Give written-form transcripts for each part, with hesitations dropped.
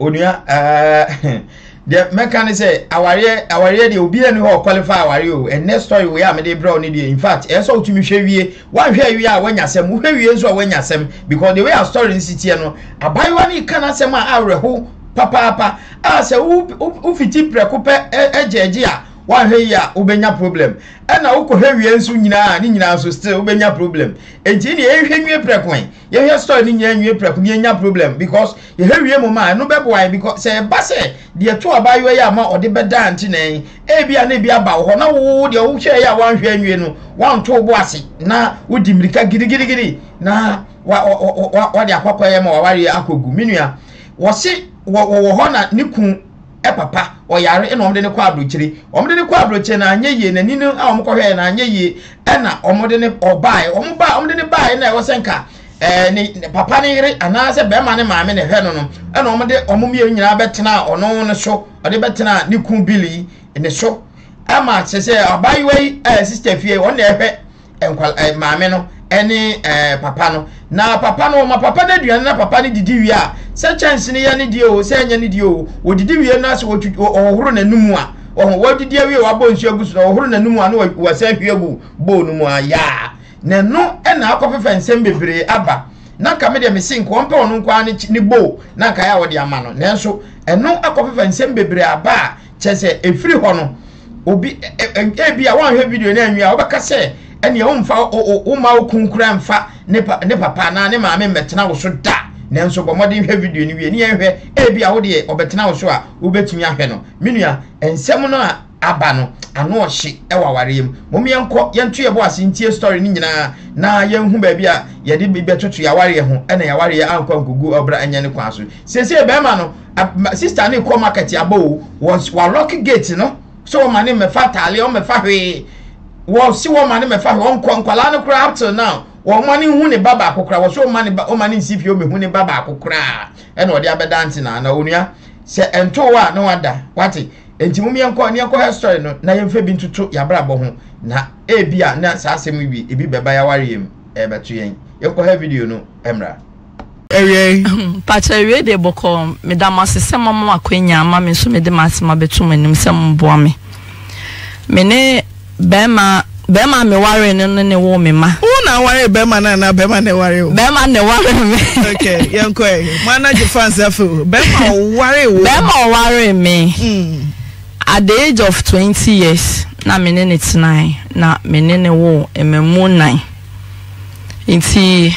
Onya the mechanic say aware dey obi enu ho qualify aware o and next story we am dey bro ni dey in fact e so utumi hwe wie wan hwe wie a wanyasem hwe wie so wanyasem because the way our story is here no abaiwa ni kan asem a awreho papa ase u fiti prekope ejeje a wan hwe ya obenya problem and na ukohwe wie nso nyina ni nyina so still obenya problem enti ni ehwe nwie prekon ye hwe story ni nyina nwie prekon ni nya problem because ye hwe wie mo ma no beboy because say ba say de to abayo ya ma ode beda anti nan ebia na ebia ba ho na wo de wo hwe ya wan hwe nwie no wan to bo ase na wo dimrika gidigirigiri na wa de akpakwa ye ma wa wari akogu minua wo se wo ho na nikun papa or yare and omden quadruchiri, omden quadruchin and ye and nino omcohe and ye, enna omodene or buy, omba omden buy and I was enka. Papa Nere and I said, Beman and Mamma and Henon, and omode omumi in a betina or no on a show, or the betina, Nikun Billy in the show. Ama says, I'll buy away a sister fear on their pet and call a mameno, any papano. Now, papano, my papa did you and papa did you ya. Such as any deal, saying any deal, what did you announce or run a numua? Or what did you abolish your goods or run a numua was sent your bonumua ya? No, and now coffee and send me abba. Now come here, missing compound, no quantity, no bow, now Kaya dia mano, Nanso, and no a coffee and send me abba, Chesser, a free honor. Obi a one heavy name, you are Bacasset, and your own foul or Umau Kunkram fa, Nepa Pana, and Mamma Metina was so da. Nanso bomodin heavy duty we ni ehwe e bia wo de obetena wo so a wo betumi ahwe no menua ensem no a aba no ano ohye e wawarem momienko yentu yebo asentie story ni nyina na yenhu ba bia ye de betotu yaware ho e na yaware anko angugu obra anya ne kwaso sese e be ma no sister ne ko market abo was wa rock gate no so ma ne mefa tale o mefa hwe wo si wo ma ne mefa hwe onko nkwala no kra up till now wo mani hu ne baba akokra wo so mani ba o mani nsifi o mehu ne baba akokra e na odi abedante na na onua se ento wa na wada wati enti mumie nko ne nko he story no na yemfe bi ntutu ya brabo ho na ebia na saa asem wi ebi beba ya wariem e beto yen yekọ he video no emra ewe pacha ewe de boko medam asese mama akwanya ama me so mede masema betum enim se mboa me mene bema Bema me worry ne wo me ma. Who na worry Bema na Bema ne worry. Bema ne worry me. Okay, young queen. Manage fans afu. Bema worry wo. Bema worry me. At the age of 20 years, na me ne it's 9. Na me ne wo e me mo 9. Inti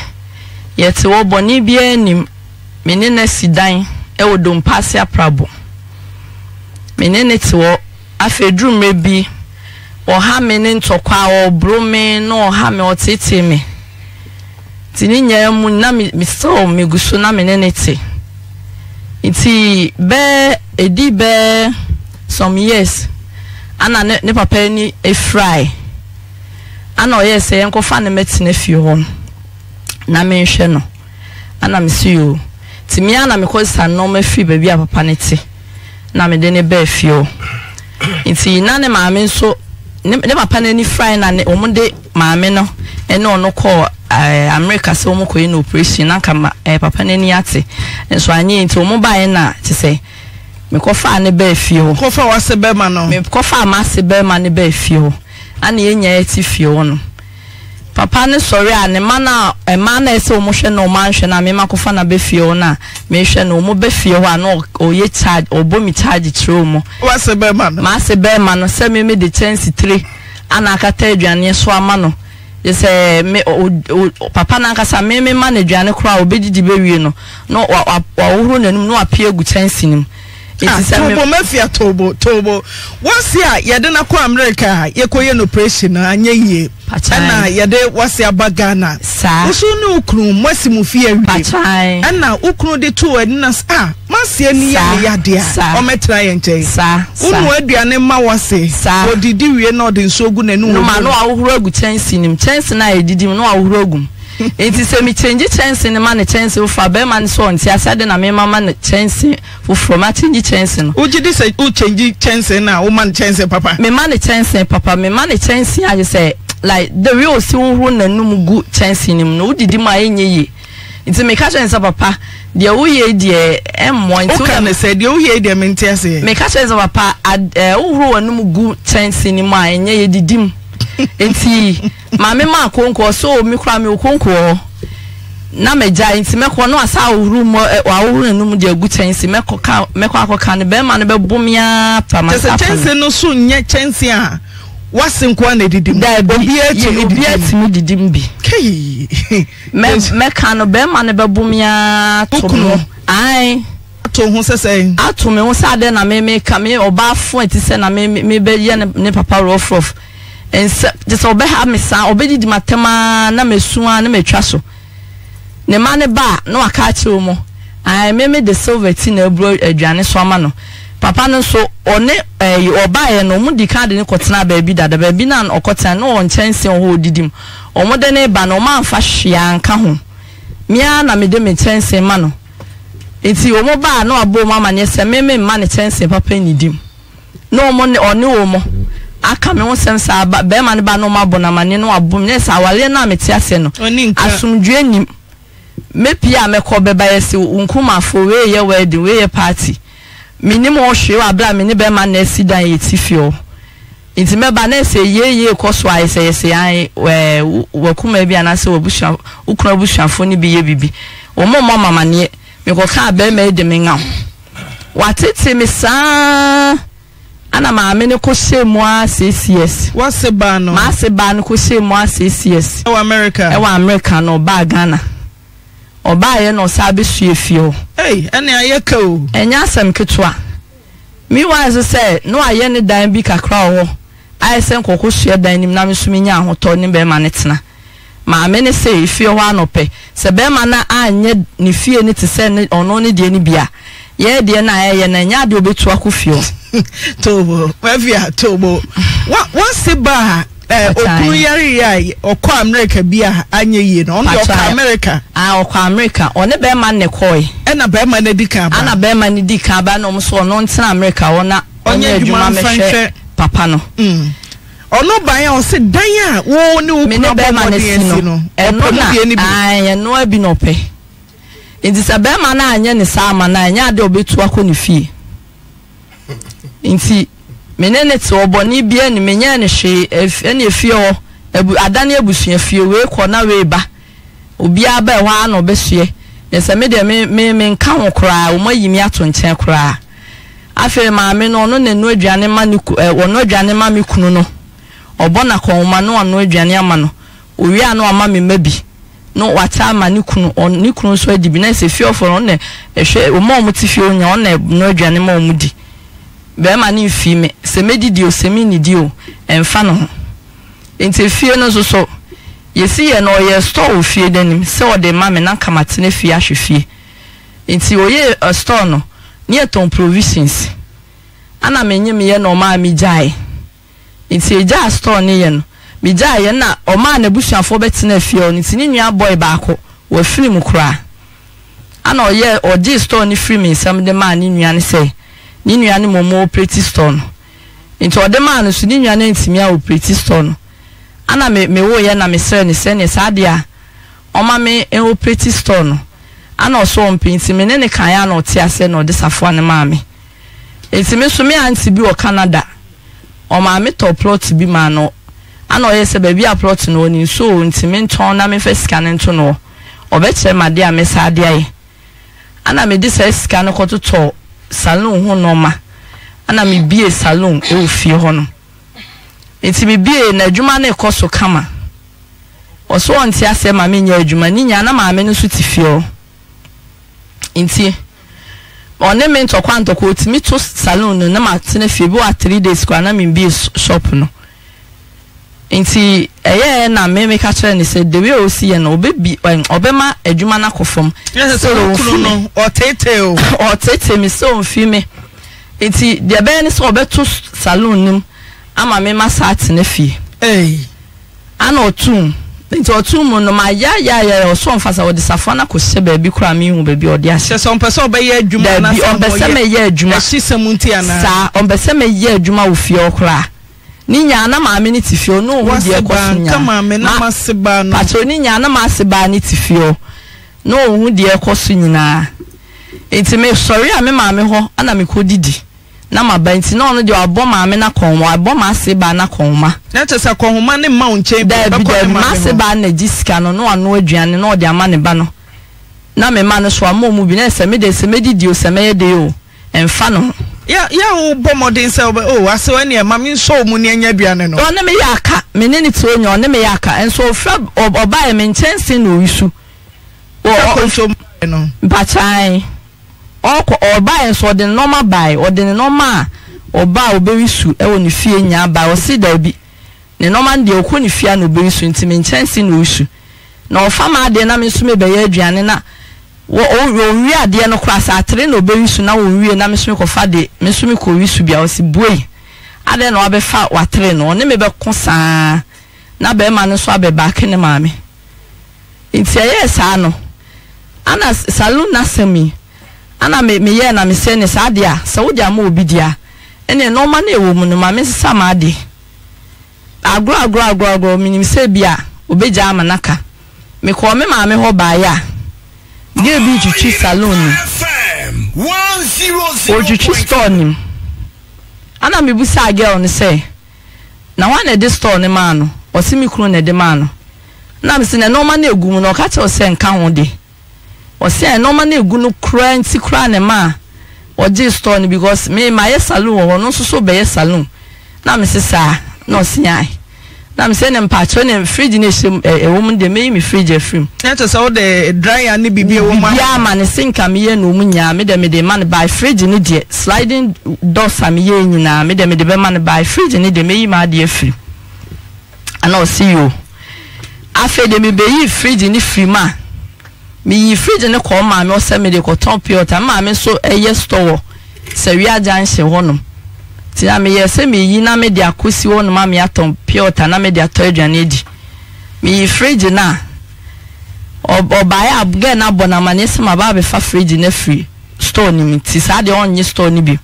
yet wo boni bi enim. Me ne na sidan e wo don pass ya prabo. Me ne ne ti wo afedru me bi. Or how many to call Bromen or Hammy or Titty me? Tinina Munami, Mr. Migusuna Menenity. It's bear a dee bear some years, and I never penny a fry. I know, yes, I am confined a met nephew home. Namin Shannon, and I miss you. Timiana, because I know my fee baby of a panity. Namidene bear fuel. It's none of my men so. Never pan any frying and the Omonde, my meno, and no call America so much in operation, and come a papaniniati. And so I need to mobile now to say, me cofa and a bear fuel. Cofa was a bear man, me cofa massy bear man a bear fuel, and the yet if you own. Papa no sorry, and a man is so much no mansion, and me macofana be fiona, mission no more be fiona or ye charge or boomy charge it room. What's a bear man? Master bear man, send me the 10 3, and I cathed you and yes, one man. You say, Papa Nancasa, me manager and a crowd, be the baby, no, or no appear good sense in him. It's a mafia tobo. What's here? You didn't come America, you call an operation, and ye Pachana, you did what's your bagana. Sir, so no crew, Massimu fear, Pachai, and now Ukru de two and us are Massiani, dear, or Metriant, sir. Who were the anima was say, sir, or did you not in so good and no man know how rogue chance in him? Chance and I didn't know how rogue. It is a me change chance in a man a chance of a bear man son. See, I said, and I made my man a chance for from a change chance. Would you say, who change chance and a woman chance, papa? Me man a chance, papa, me man a chance, I just say, like the real soon run a no good chance in him. No, did my ye. It's a mechanist of a pa. The Oye, dear M1, so I said, the Oye, dear Mintesi. Mechanist of a pa at Uru and Mugu chance in my and ye didim. And see, my mamma conquer so Micramio conquer. Nameja in Simeco, no, I saw rumor at our room, dear good chance in Meco can be man about Bumia. There's a chance no soon yet chance ya. What's in quantity? There be yet me didn't Key Mecano Bem and Babumia Tokuno. I told who say, I told me one sudden I may make a me or bath 20 cents. I may be yan nepapa rough off and disobey her miss. I obeyed my tema, Namesuan, and me trasso. Ne mane ba, no, I catch you more. I may make the silver tin a blow a Janice Swamano. Papa no so one or buy no mudi card in Cotana baby that the baby nan or cotton no on chance or who did him or modern ban or man fashion kahum. Miana me dem chance mano. It's your mobile no abo mamma yes a meme man chance papa need him. No money or no more. I come on some sa but beman banoma bonamani no abum yes our lena metiaseno. Asum dream me pia me kobe by si unkuma for way ye wedding way party. Minimum show a bra mini beman nessy than it's if you. It's me banese ye coswise say I maybe an answer bush ukrobush and funny be baby. Or more mamma manie, me go can't be made the minga. What it say me sa Anama mene kose moi CCS. What's a ban? Masse ban kose moi CCS. Oh America. Oh America no ba Ghana. Or buy no sabi suefio. Hey, and I ye co and yasem kitwa. Meanwhile, as I said, no, I any dime be a crow. I send Kokusia dining Namisumian or Tony Bermanetna. My men say, if you want to pay, Sebemana, I need ni fear need to send it on only the Nibia. Yea, dear, and yard will be to a coffee. Tobo, Mavia, Tobo. What's the bar? Okuyari or kwa America bia anya ye no on kwa America ah kwa America on e be man ne koi e na be man ne dika ba ana be man ne dika ba no so no ntina America wona onye djuma mehwe papa no ono ban on se dan a wo ne wo be man ne si no e no na ai e no abi no pe nti se be man na anya ne sa man na anya de obetu akoni fie nti menene ti oboni bia ni menya ne hwe ani efio adane abusua fie we kọ na we ba obi aba e wa na obesue yesa me de me nka ho kra o mayimi ato nche kra afi ma me no no nenu aduane ma ni ono aduane ma me kunu no obona kon ma no ono aduane ama no owi ano ama me mabi no wata ama ni kunu on ni kunu so adibi na se fie oforo na ehwe o ma o muti fie onya on na no aduane ma o mudi Bema ni fime, semedi dio, semini dio, and fano. Into fear no so. You see, and all your store fear denim, so the mamma and uncle Matine fear she fear. Into ye a store no, near ton provisions. Anna menu me no ma me jai. Into a jar store near me jai and na, or man a bush and for betting fear, and it's in your boy bacco, or free mukra. Anna ye or this store ni free me, some of the man in yan say. Nini yani momo pretty stone. Into a demand, so nini yani intimia pretty stone. Anna me wo ye na me sir ni sene sadia. Oma me en pretty stone. Anna so on pinti me nene kaya no tia se no desafwa ne mami. Intime so me anti bi o Canada. Oma me to plot bi mano. Anna ye se baby a plot no ni so intime nton na me fe scan nto no. Obeche madia me sadia ye. Anna me dis scan ko to salon ho noma ana me bie salon e ofie ho no enti me bie na adwuma na ekoso kama oso onti ase ma me nya adwuma ni nya na ma me no so tifio enti one me nto kwanto ko timi to salon no na ma tene fie bi wa 3 days kwa na me bie shop no enti eye na me ka chere ni se de we o si ye na obebi obema adwuma na kofom so kunu no o tete mi so mfi me enti de be ni so obeto salon nim ama me ma sat na fie eh ana otum enti otum no ma ya o so mfasa o de safwa na ko se ba bi kura me hu ba bi o de ahye so mpese obe ye adwuma na so obe se me ye adwuma sisem nti ana sa obe se me ye adwuma wo fie okra Ninya na maame ni tifio no wo die kwanya. Kama maame na maseba no. Pato ninya na maseba ni tifio. no who dear costing na. It's me sorry, I mean, mammy, ho, and I'm a codidi. Na ma banti na ono de aboma ame na konwa aboma seba na konwa na te se konwa ne ma unche ba ko ma seba na jisika no no ano aduane na odi ama ne ba no na me ma no so ama mu bi na se me di o se me ye de o emfa no ya o bomodin se o ase wa ne ma mi so mu ne anya aduane no ona me ya ka me ne ti o nya ona me ya ka enso ofra oba e me nchense na oyisu o so no ba chai or buy so the normal buy or the normal or buy baby suit. I only fear ya by or see there be the normal deal. Couldn't fear no baby suit in chance in issue. No farmer, then I mean, so maybe a Janina. What all we are, dear no class at train or baby soon. Now we are not Miss Mukofadi, Miss Mukovis to be our boy. I don't know about fat what train or name about concern. Now, bear man, so I be back in the mammy. It's a yes, I know. Anna Saloon, not me. Ana me ye na me se ne sadia se wo dia ma obi dia ene no ma na ewo mu no ma me sama ade agro minim se bia obeja amanaka me ko me ma me ho ba ya ge bi chichi salon o chichi store ni ana me bu sa girl ne se na wa na de store ne ma no o se me kru na de ma no na me se ne no ma na egum no ka che o se nka ho de or say no money gunu cry and see cry and ma or just stone because me my saloon or no so be a saloon. Now Mrs. Sir, no see I. Now I'm sending patron and frigidness a woman they made me frigid from. That is all the dry and be a woman. Yeah, man, I think I'm here no woman. I made a man by frigid idiot sliding doors. I'm here in a made a man by frigid and they made my dear free. And I'll see you. I feel they may be frigid free man. Me frigid no call mammy or send me the cotton piota, mammy so a yes store. Say we are giant she wonum. Tina me yes, me yina me dia kusi won mammy atom piota, na me dia third and age. Me frigid na or buy up again up on a manism about before frigid in a free store ni tis had the only store ni be.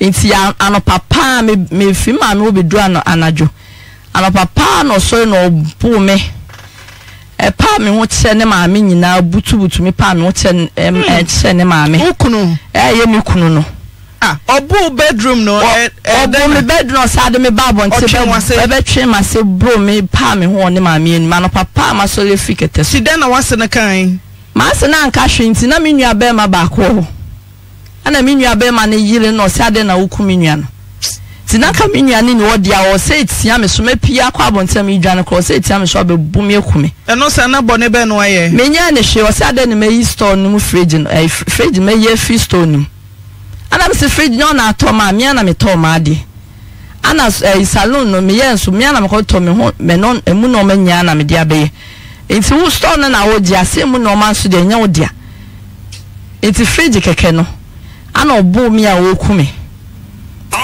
It's ya ano papa me free mammy will be drawn anajo. Ano papa no so no boo me. A palm in what send them, I mean, now butu to me palm, what send them, mammy. Who can? Ah, or boo bedroom, no, or boo bedroom, side me babble, and say, I bet you myself, bro, me palm and warn them, I mean, man of papa, my soul, you forget. She done a once in a kind. Master and cashing, I mean, you are bear my back, and I mean, you are bear money, yelling or sadden a ukuminian. Tinaka minyani ni wodi ya ose iti yame sume pia kwa bontemi jana kwa ose iti yame shwabe bumi okume eno sana bonebe nwa ye minyane she ose adeni me yi stone mu frigin frigin me ye free stone mu ana misi frigin yona atoma miyana me toma adi ana salon me ye nsu miyana mko tome hon menon emu no me nyana me diabeye iti wu stone na wodi ya se emu no mansu de nya wodi ya iti frigin kekeno ana obu miya okume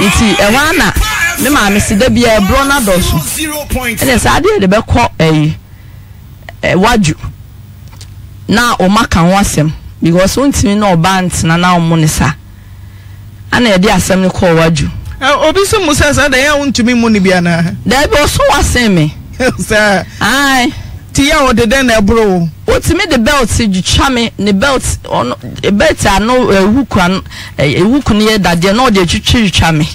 iti ewana me ma me sida bia bro na dosu ene sa de de be ko waju na o maka ho asem because ontimi na oba ntina na o monisa ana e de asem ne ko waju obi so musa sa da ya ontimi moni bia na da be so asem me sir ai ti ya o de den na bro ontimi de belt ju chame ne belt on e belt ano ewuku ne ye dade na o de chichi chame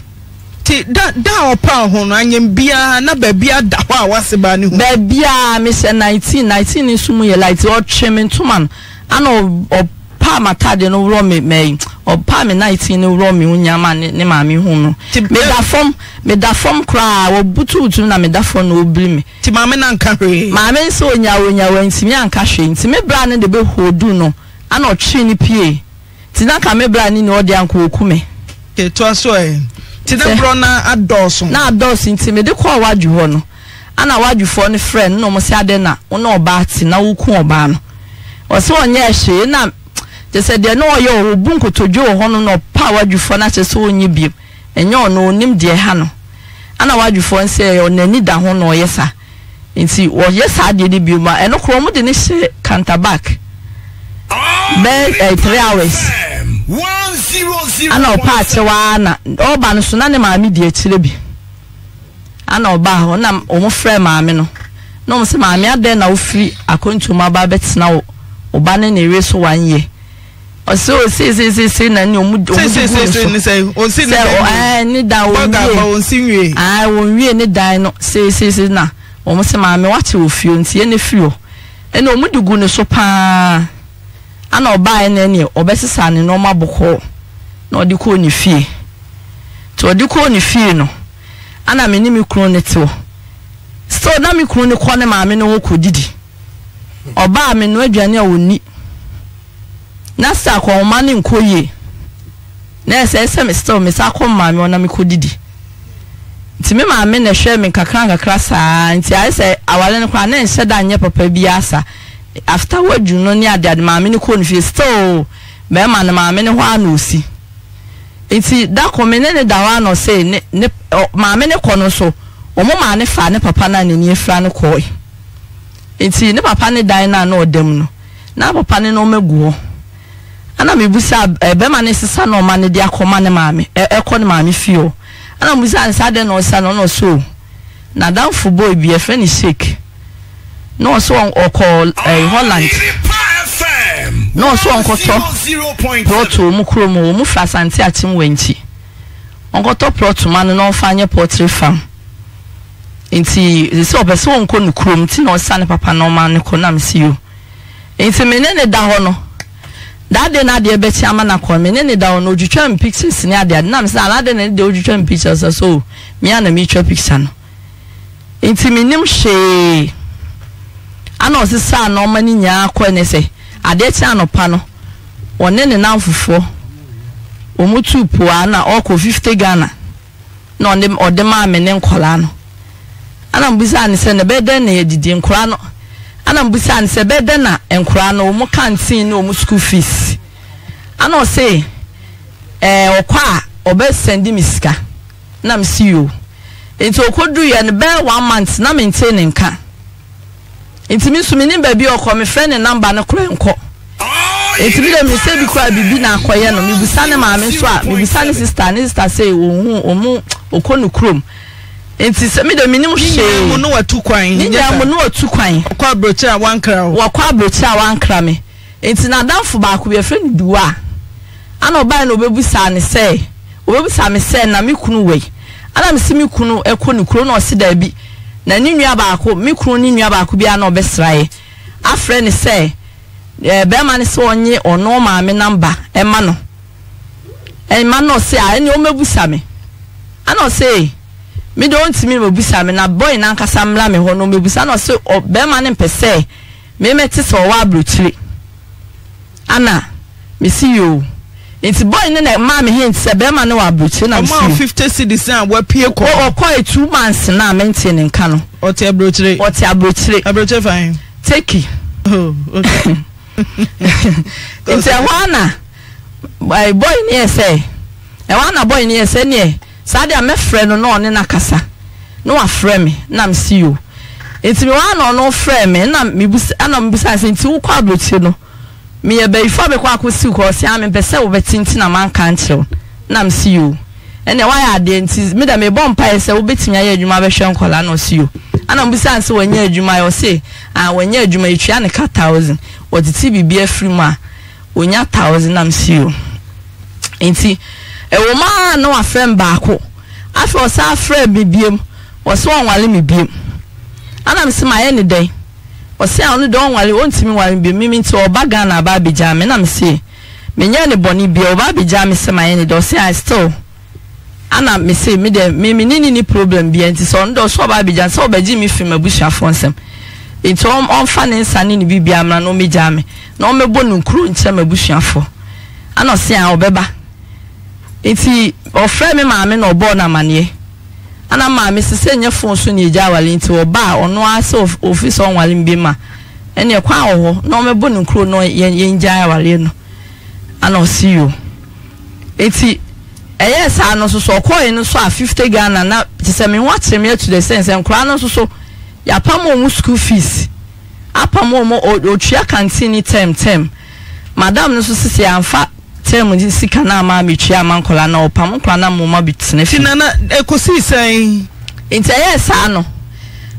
ti da o pa ho no anyem bia na ba bia da ho a waseba ne hu ba bia me se 19 ni sumu ye light o cheme ntuman ana o pa matade no ro me o pa me 19 ni ro me unyama ne ma me hu no me da form kra wo bututu na me da form no obli me ti ma me na nka hwe ma me se onya ntimi anka hwe ntimi bra ne de be hodu no ana o chi ni pie ti na ka me bra ni no de anka okume ke to aso e ti na bro na adosu ntimi de kwa waju ho no ana waju fo ne friend no mo se ade na ona oba ti na wo ku oba no o se onya ehye na they said they know your bunko to Joe Honor no power you for not a soul in your beam, and you no name dear Hano. And I want you for and say, or Nenny da Honor, yes, sir. And see, or yes, I did the beam, and no chromo didn't say canter back. Bed 3 hours. 100. I know Pachawana, or Bansunanima, immediate Chilibi. I know Bahonam, almost frame, Mamino. No, Miss Mammy, then I'll free according to my babbits now. Obane ne race 1 year. Or so say na ni omudu. Say ni say o si ni say ni da o ni. Ah o nwie ni da no say na. O mo se ma me wate ofio nti e ne fio. E na omudu gu ne so pa. Ana oba na ne obesesa ne no maboko. Na odi ko ni fie. To odi ko ni fie no. Ana me ni me kru ne te o. So na me kru ne ko ne ma me no ko didi. Oba me no aduane a oni. Na sa ko ma ne nko ye. Na se me still me sa ko ma me ona me ko didi. Nti me ma me na hwe me kakra sa nti ai se awale ne kwa na nhye da nye papa bi asa. Afterward you no ni adad ma me ne ko nfie still me ma na ma me ne ho anosi. Nti da ko me ne da wa no se ne ma me ne ko no so. Omo ma ne fa ne papa na ne ni efra ne ko. Inti ne papa ne dan na odem no na papa ne no maguo ana me busa be ma ne sisa no ma ne dia koma ne maame e ko ne maame fio ana musa nsa de no sa no so na dan football bi e fe ni shake no so on call Holland no so on ko to plot mu kro mu fa santi atim wanchi on ko to plot man no fa nye poultry farm. Inti this obeso onko nukro mti na osane papa normal ne konam siyo inti menene da ho no da de na de beti ama na kon menene da ho no odwitwa pictures ni ade na msa na de na de odwitwa pictures so me ana me twa picture no inti menim she ana osisa na omani nya akọ ne se ade ti anopa no onene na mfufo omutu po ana oko 50 Ghana na onem odema amene nkola no ana mbusa ni se ne beden na yedidi nkura no ana mbusa ni se beden na nkura no mu canteen no mu school fees ana o se okwa obe sendi miska na msiyo enti okodu ye ne be 1 month na maintain nka enti mi sumi ni baby okọ me friend number ne kura nkọ enti bi le mi se bi kwa bibi na akoye no mi busa ne maame so a mi busa ne sister say ohun omu okonu krom. Inti se mi de minimum she mo no watu kwan ni da mo no watu kwan kwa brocha wankra wo kwa brocha wankra me inti na danfo ba ko be friend duwa ana oba na obebusa ne se obebusa me se na me kunu wei ana me se me kunu eko ne kuro na osida bi na ni nwa ba ko me kunu ni nwa ba ko bia na obesrae afre ne se be ma ne se onye ono ma me number e ma no se a ni omebusa me ana o se me don't mean obusa me na boy na nkasa mla me ho no mebusa na so be ma ne pese me meti so wa abrochire ana me see you it's boy ne na ma me hint se be ma ne wa abrochire na me see 50 cedis an wa pie ko o kwa 2 months na me nti ne nka no oti abrochire fine take it oh okay it's a wana my boy ne say e wana boy ne say ne Sadia me friend no one na kasa. No a friend me na me see you. Inti me wan no friend me na me busa ana me busa se inti wo kwa broche no. Me ye be ifo be kwa akosi ko se am pese wo betinti na man kan chiro. Na me see you. Ene why ade inti me da me bompa se wo betimi aye adwuma be hwe nkola na see you. Ana me busa se wanya adwuma yo se a wanya adwuma etwa ne ka 1000. Wo ti bibi afri ma wonya 1000 na me see you. Inti Ewoma no afrem baako afọ sa afre bibiem wo se onwale mibiem ana me se ma ye ne den wo se onu don onwale ontimi wale bibiem mi nti oba Ghana ba abija me na me se menya ne boni bia oba abija me se ma ye ne do se I still ana me se me de me ni problem bia nti so ndo so oba abija so oba ji mi fim abusuafo nsem nti on fa ne nsane ne bibia mra no meja me na o mebo no nkru nche mabusuafo ana se a obeba. Inti ofre me maame na obo na mane ana maame sise nye fon so ni eja wale inti oba ono ase office onwale mbi ma ene ekwa oho na omebo ne kro no ye nja wale no ana osiyo inti eye sa no so ko eno so a 50 Ghana na tise me ho akyere me to the sense en kra no so ya pamo mu school fees apamo mo otwa canteen tem madam no so sise anfa temu ji sika na ama mi twa amankola na opam kwa na moma bitine fina na ekosi sen inta yes ano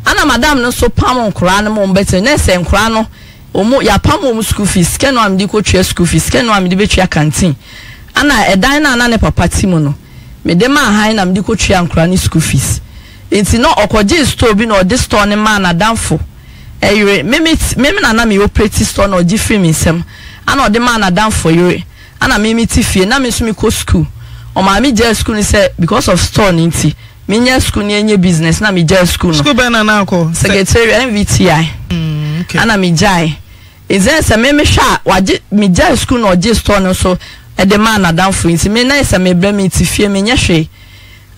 ana madam no so pam nkora na mo mbete na sen nkora no Omo ya pamu school fees ke no am di ko twa school fees ke no am di be twa canteen ana edan na ne papa ti mu no me de ma han na am di ko twa ankra ni school fees enti no okoje store bi no de store ne ma na danfo eyure me na na me operate store no di film nsem ana o de ma na danfo yure ana me mi ti fie na me so me ko school o ma me je school ni say because of store ni nti me nya school ni enye business na me je school no school ba na na ko secretary MVTI okay ana me jai is there some me sha waje me jai school no je store no so e de ma na danfo nti me na say me bra me ti fie me nya hwe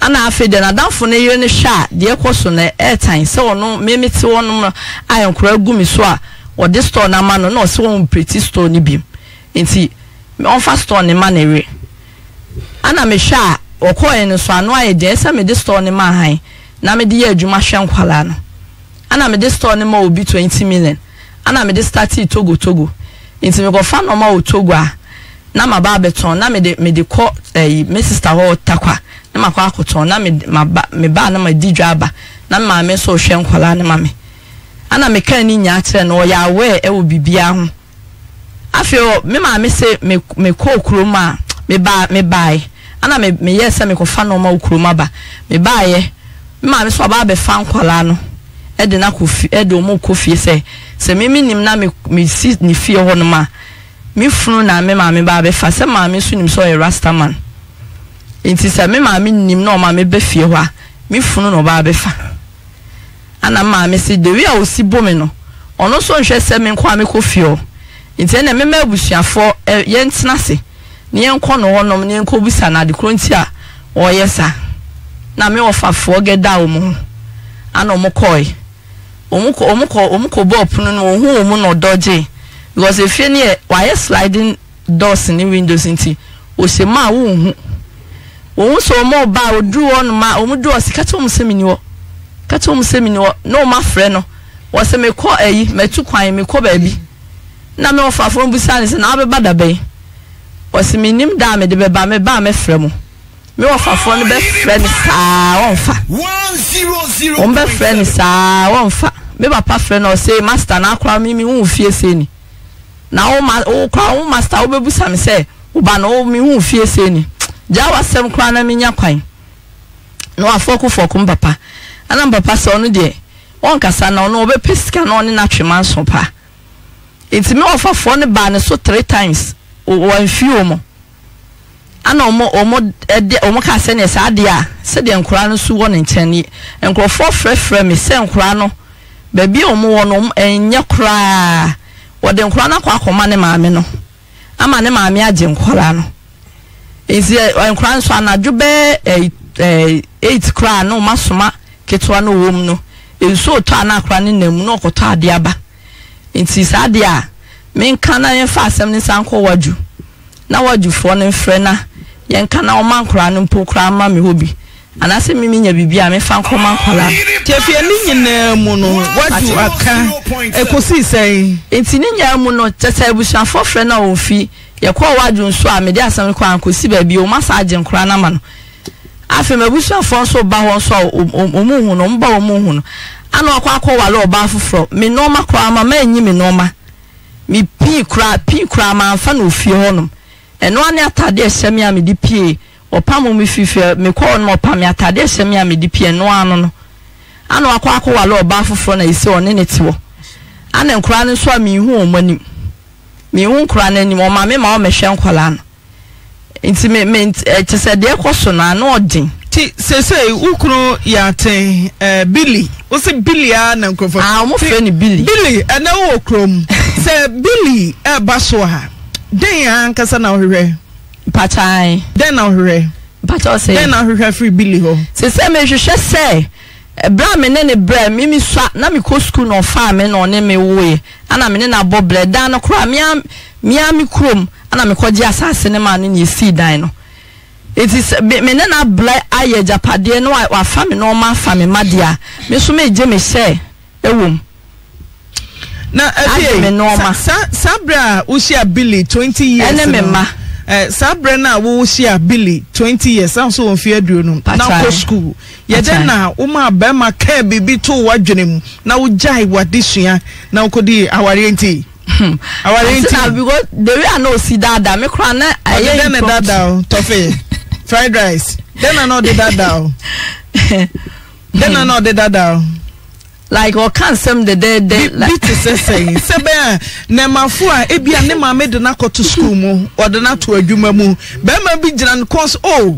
ana afi de na danfo ne yire ne sha de ekoso na airtime se ono me me ti ono ayonkura gu mi so a o de store na ma no na o se won pretty store ni bim nti on fa store ne ma na re ana me sha okoye ne so ano aye de se me de store ne ma han na me de ye adwuma hwen kwala no ana me de store ne ma obi 20 million ana me de starti togo nti me ko fa no ma o togo a na ma ba beton na me de ko me sister ho takwa na ma kwa akoton na me ba na ma di dwaba na ma me so hwen kwala ne ma me ana me kan ni nya kire no ya we e wo bibia ho afio me ma me se me ko kroma me ba ana me yesa me ko fa no ma okroma ba me ba ye me ma me so ba be fa nkwala no e de na ko fi e de o mo ko fi se me minim na me si ni fie ho no ma me funu na me ma me ba be fa se ma me so nim so e rastaman inti se me ma me nim na o ma me be fie ho a me funu no ba be fa ana ma me se de wi a o si bo me no ono so nhwe se me nkwa me ko fie o inti na me ma abusuafo ye ntena se nien ko no wonom nien ko busa na de kronti a oyesa na me ofafo geda omu ana omukoi omuko bop no no hu omu no doje because efie ne why sliding doors ni windows nti o se ma wo hu wo so mo ba odru won ma omudu osikata omseminiwo kata omseminiwo no ma frɛ no wo se me kɔ ayi metu kwan me kɔ baabi na me ofafo busa ne se na abeba da bɛn osiminim da me de beba me ba me fremu me ofafo no be freni saa wonfa 100 on be freni saa wonfa me papa freni o say master na akwa mi hu fie seni na o kwa o master o bebusa me say o ba na o mi hu fie seni jawa sem kwa na me nya kwan no afoku foku papa ana papa so no de won kasa na no be pesika na oni na twema so pa enti me ofafo no ba ne so 3 times one few mo ana omo ka se ne sa de a se de nkura no su wo ne nkyani enkrofo frefre me se nkura no ba bi omo wo no enye kura wo de nkura na kwa akoma ne maame no ama ne maame age nkura no ezi nkura nso anadwo be 8 kura no masoma ketwa no wo mu no enso to ana akura ne namu no koto ade aba nti sa de a men kana yen fa asem ni sanko waju na waju fo ne mfre na yen kana o mankura no mpokura ma me hobi anase mimi nya bibia me fa nko mankura tefie ni nyina mu no waju aka ekosi sen enti ni nya mu no tesa busha fo fre na ofi ye kwa waju nso a me de asem kwa ankosi ba bi o masaje nkura na ma no afi me busha fo nso ba ho nso omuhu no mba omuhu no ana akwa wala oba fofro me no makura ma enyi me no ma mi pi kra ma fa no fie honum eno ane atade ehemia me di pie opam me fifi me ko no opam me atade ehemia me di pie no anu no anu akwa wala oba foforo na ise one ne tiwo ana nkra ne so ami hu omani mi hu nkra na ni mo ma me ma o mehwe nkola no nti me tse de ekoso na ana odin ti sesei ukru ya ten Billy o se Billy a na nkrofo ah mo fe ni Billy ene wo krom se Billy e baso ha den an kasa na ohwe patai den na ohwe patai se den na ohwe free Billy ho se me hwehwe se bra me ne ne bra mi mi swa na mi ko school no fa me no ne me woe ana me ne na bo bra dan no kra mi krom ana me ko ji asase ne ma ne ni si dan no it is me na na bla aye japade no wa fa me no ma fa me madia me so me je me share ewom na afi no ma sabra wo share Billy 20 years ene me ma sabra na wo share Billy 20 years so won fi aduro no na ko school ye den na wo ma ba ma ka bibi to wadwene mu na wo jai wadesua na wo ko di aware nti Our because the way I know see that me crana I am that down toffee fried rice. Then I know the that down. Then I know the that down. Like or can't send the dead day like say Sabia Nemafua Ebia Nema made the Nako to school mu or the Natu Jumamu. Bema be Jan cause oh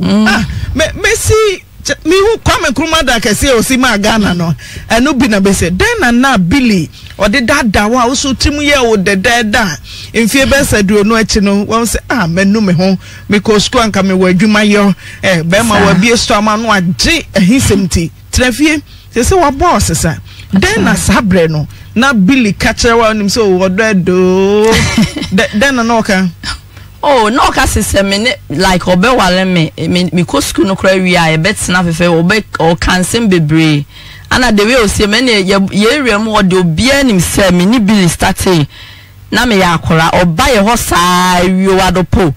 me see me who come and Krumada can say or see my Ghana no and no bina be said then and now Billy or the dad dawa also 2 year old the dead da in fear best I do no chino one say ah men no me home because school and come where you my yo Bema will be a storm and what J and his empty Trefie says our boss is then as Sabreno, now Billy catcher on him so what do do then a knocker. Oh, no, cause a minute like Oberwale me could no cry. I bet snap if I obey or can send be brave. And at the way, see many year more do be an himself, mini Billy starting. Namea Cora or buy a horse, you are the po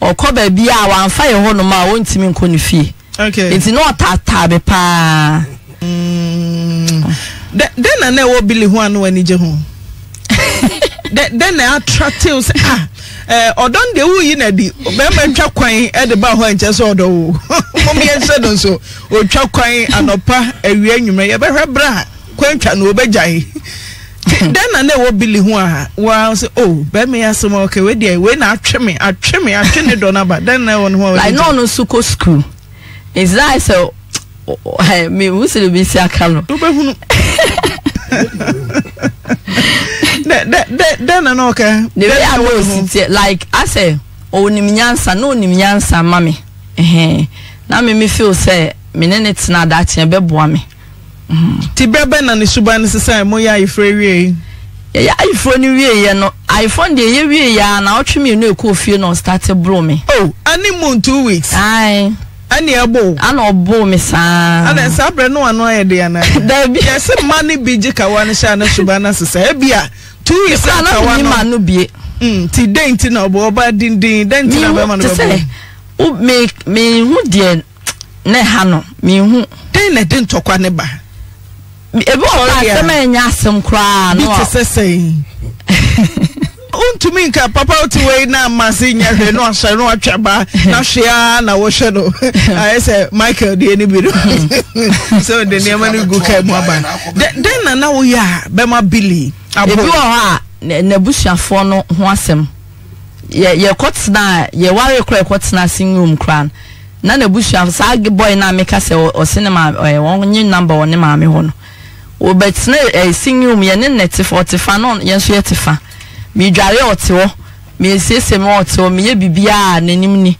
or cover beer and fire home on my own team in Conifi. Okay, it's not a tabe pa. Then I never Billy Juan when he home. Then I attract tails. Or don't they woo in a deep? Remember, chop crying at the bar when just all the mommy and said so. Or chop crying and opa, a yen you may ever have bra, quench and obejay. Then I never Billy Juan. Well, oh, bet me as some okay, wait there. When I trim me, don't know, but then I won't want. I know no succo screw. Is that so? I mean, who's it be? See, I can't. Then I know, okay. The way I was like, I say, oh, Nimiansa, no Nimiansa, mammy. Eh, now me feel say, minutes now that you be boami. Tiberben and the Subanese say, Moya, if we yeah, I found you, yeah, no, I found the yeah, and I'll trim you no coffee, no started blooming. Oh, any moon 2 weeks. Aye. Any a bow, and all bow, Miss Anne, and Sabra no annoy Diana. There be a some money be Jikawan Shana Subana Sabia. 2 years, I want to be. Tea dainty no bow, but didn't dainty no woman say, oh, make me who dear Nehano, me who then I didn't talk on a bar. A boy, a man, yes, some cry, no, say. To me, papa to wait now, my senior, no, I shall not chaba, now she and our shadow. I said, Michael, the enemy. So the name of go came over. Then I know, yeah, Bema Billy. I believe you are Nebusha for no wassam. Your cots now, your warrior crack, what's not sing room crown. None of Busha, Sag boy, now make us or cinema or one new number on the mammy one. Oh, but snail a sing room, yen netty for Tifanon, yes, yet Tifa. Me jare otiwo me sese me otiwo me ye bibia nanim ni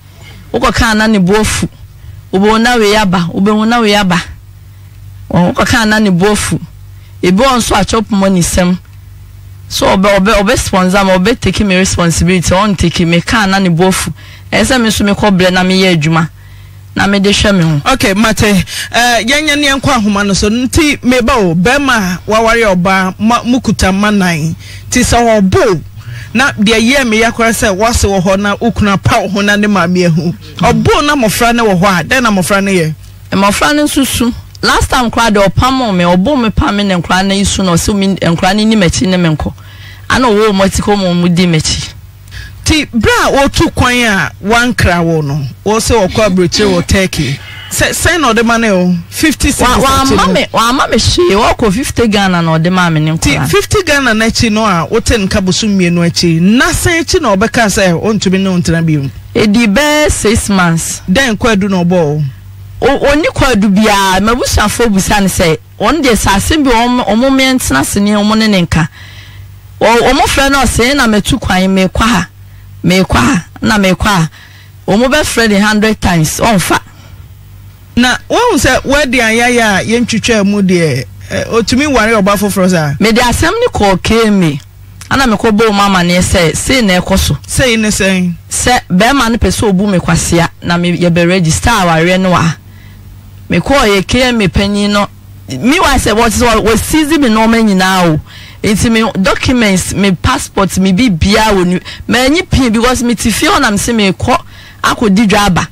ukoka na ne bofu obo na we aba ukoka na ne bofu ebe on so achop money sem so obe sponsor me obe take me responsibility on take me ka na ne bofu ese me so me ko ble na me ye adwuma na me de hwe me ho okay mate yanyane enko ahoma no so nti me ba o be ma waware oba mukuta manan ti se ho bo na de ye me yakora se wase wo ho na okuna pa ho na ne ma me hu obo na mofra ne wo ho a den na mofra ne ye e mofra ne susu last time kwa de opam me obo me pa me ne nkra na isu no se me nkra ne ni machi ne me nko ana wo motiko mo mudi machi ti bra wo tu kwan a wan kra wo no wo se wo kwa breche wo turkey send no de mane o 50 wa mame she wo ko 50 Ghana no de mame ne ti 50 Ghana na chi no a wo ten ka bosu mienu a chi na san chi na obeka se ontumi no ntran biom e di be 6 months den kwadu no bo oni kwadu bia mabusafo busa ne se on de sase bi omume ntena sene omone ne nka omofre no se na metu kwan me kwa ha me kwa omo be friend 100 times on fa na won se wedi ayaya ye ntwetwa mu de otumi ware oba foforo sa me de asem ni ko kemi ana me ko bo mama ne se na ekoso sei ne sei se be ma ne pese obu me kwasea na me ye be register aware no a me ko ye kemi panyi no mi wa se what is what season me no manyina o inti me documents me passport me bibia wonu me anyi pin because me ti fi on am se me ko akodi dwaba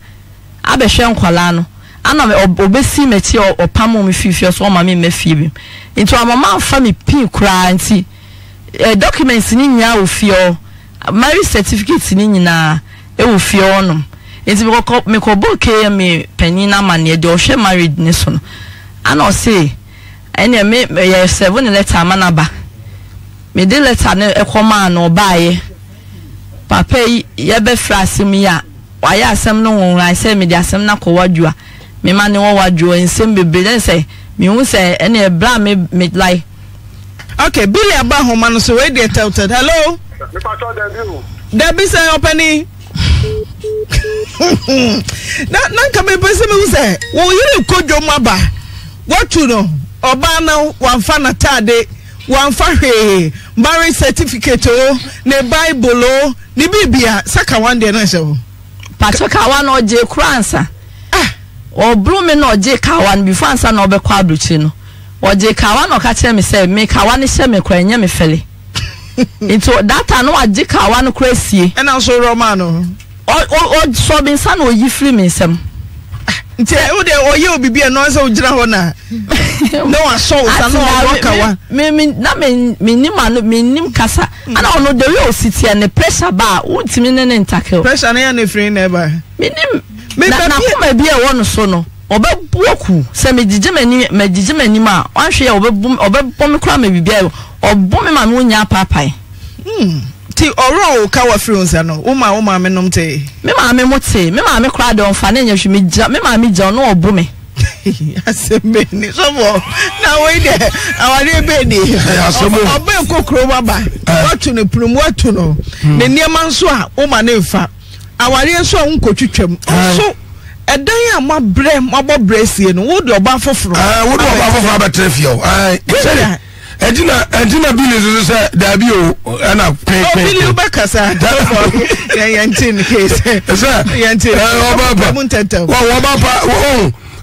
abehwe nkola no ana me obesi me ti opam me fifi so ma me mafie bi inti amama afa me pin kura nti documents ni nyina ofio marriage certificate ni nyina e ofio no enti me ko book e me penina mane de ohwe marriage ni so no ana say ene me ye 7 letter manaba me de letter ne e koma na obaye papa ye be frasim ya waya asem no won ran say me de asem na ko wadua me ma ne wo wadua ensem bebele say me hu say ene bra me like. Okay, Billy Abahoma, so where they tell that. Hello? Debbie say opening. Nan come in person who say, well, you could your maba. What to know? Obana, one fan a tade, one fan marriage certificate, ne Bible, ne Bibia, Saka one day, and so. Pachoka one or J. Cransa. Ah, or Blooming or J. Kawan, before answer no be quabuchino. Or J. Kawan or Catcher me say, make Kawan share me cry, yammy felly. It's that I know a J. Kawan crazy, and also Romano. Or sobbing son or ye free me some. Or you'll be a noise of Drahona. No, I saw some minim Casa. I don't know the real city and the pressure bar. What's meaning and tackle? Pressure and a free neighbor. Minim, maybe I be a one sono. Oba boku se medijemani ma anhwe oba bom kra ma bibia obome ma me nya papai ti oro ka wa friunsa no uma me nom te me ma me kra don fa na nya hwe me ma me gya no obome aseme ni so bo na we de awari be ni oba kokro baba watu ne prum watu no ne niaman so a uma ne mfa awari so nkotwetwam so a day I'm a brem, my bracelet, would your baffle for I Edina Billy is a W and a pay back as I yantin case. Yantin, well, about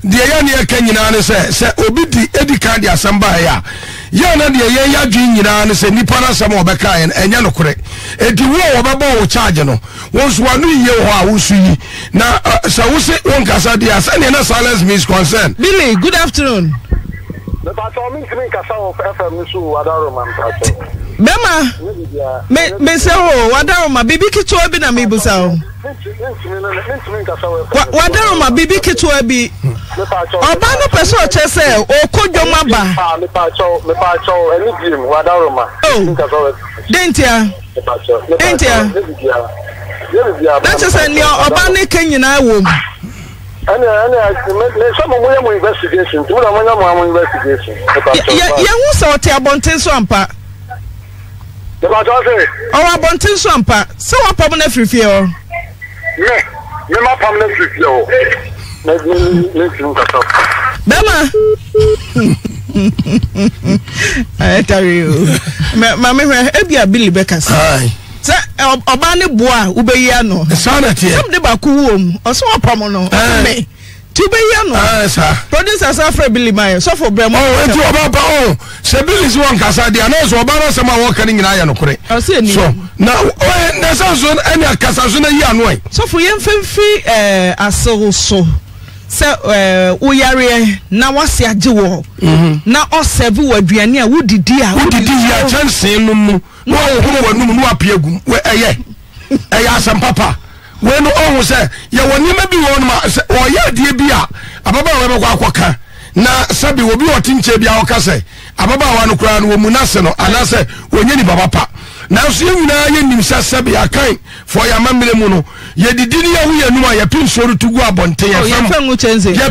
the Kenyan answer, Obiti Edicadia Sambaya. Yana the Yaya Jinian is a Nipana Samo Bakayan and Yanokore. And the war of a bow chargeno. Once one knew you how see now, so we say one Casadias and another silence means concern. Billy, good afternoon. The Patomic Casal of FMSU, Adaroman. Bema, Miss O, Wadaroma, Bibi Kitobi Namibusao. Wadaroma, Bibi Kitobi, Obana Peso Chesel, or Kodomaba, Mipacho, and Jim, Wadaroma. Oh, Dentia, that's just a new Obana Kenyan. I will. And some of them investigation, two of them investigation. Yahusa, Tabontin Swampa. Our Bonton Swampa, so a permanent review. Yes, you're not permanent review. Let me look up. Bama, I tell you, Mamma, help your Billy Becker. Aye, sir, Obani Bois, Ubeyano, Sanity, the Bakuum, or so a permanent. Aye. Tubeyano, sir. Producers are for Billy Meyer, so for Bremo. Oh, and to Ababa, Sir Billy's one Casadia, no, so Abana Sama walking in Ianocre. I said, so now, there's also any Casazuna Yanway. So for young Fenfi, so. So, Uyare, Nawasia Duo. Now, all several were Biania, would the dear chance in Mumu, no, who appear, where some papa. When all was there, you will never be one or ya dear Bia. Ababa Waka. Now, Sabi will be what Tinche Bia Okase. Ababa Wanukran will Munasano, and I say, when you Baba. Now, see you now, you Sabi are kind for your Mamelemuno. Ye did ya we and why your pin sold to go up on Tay. Your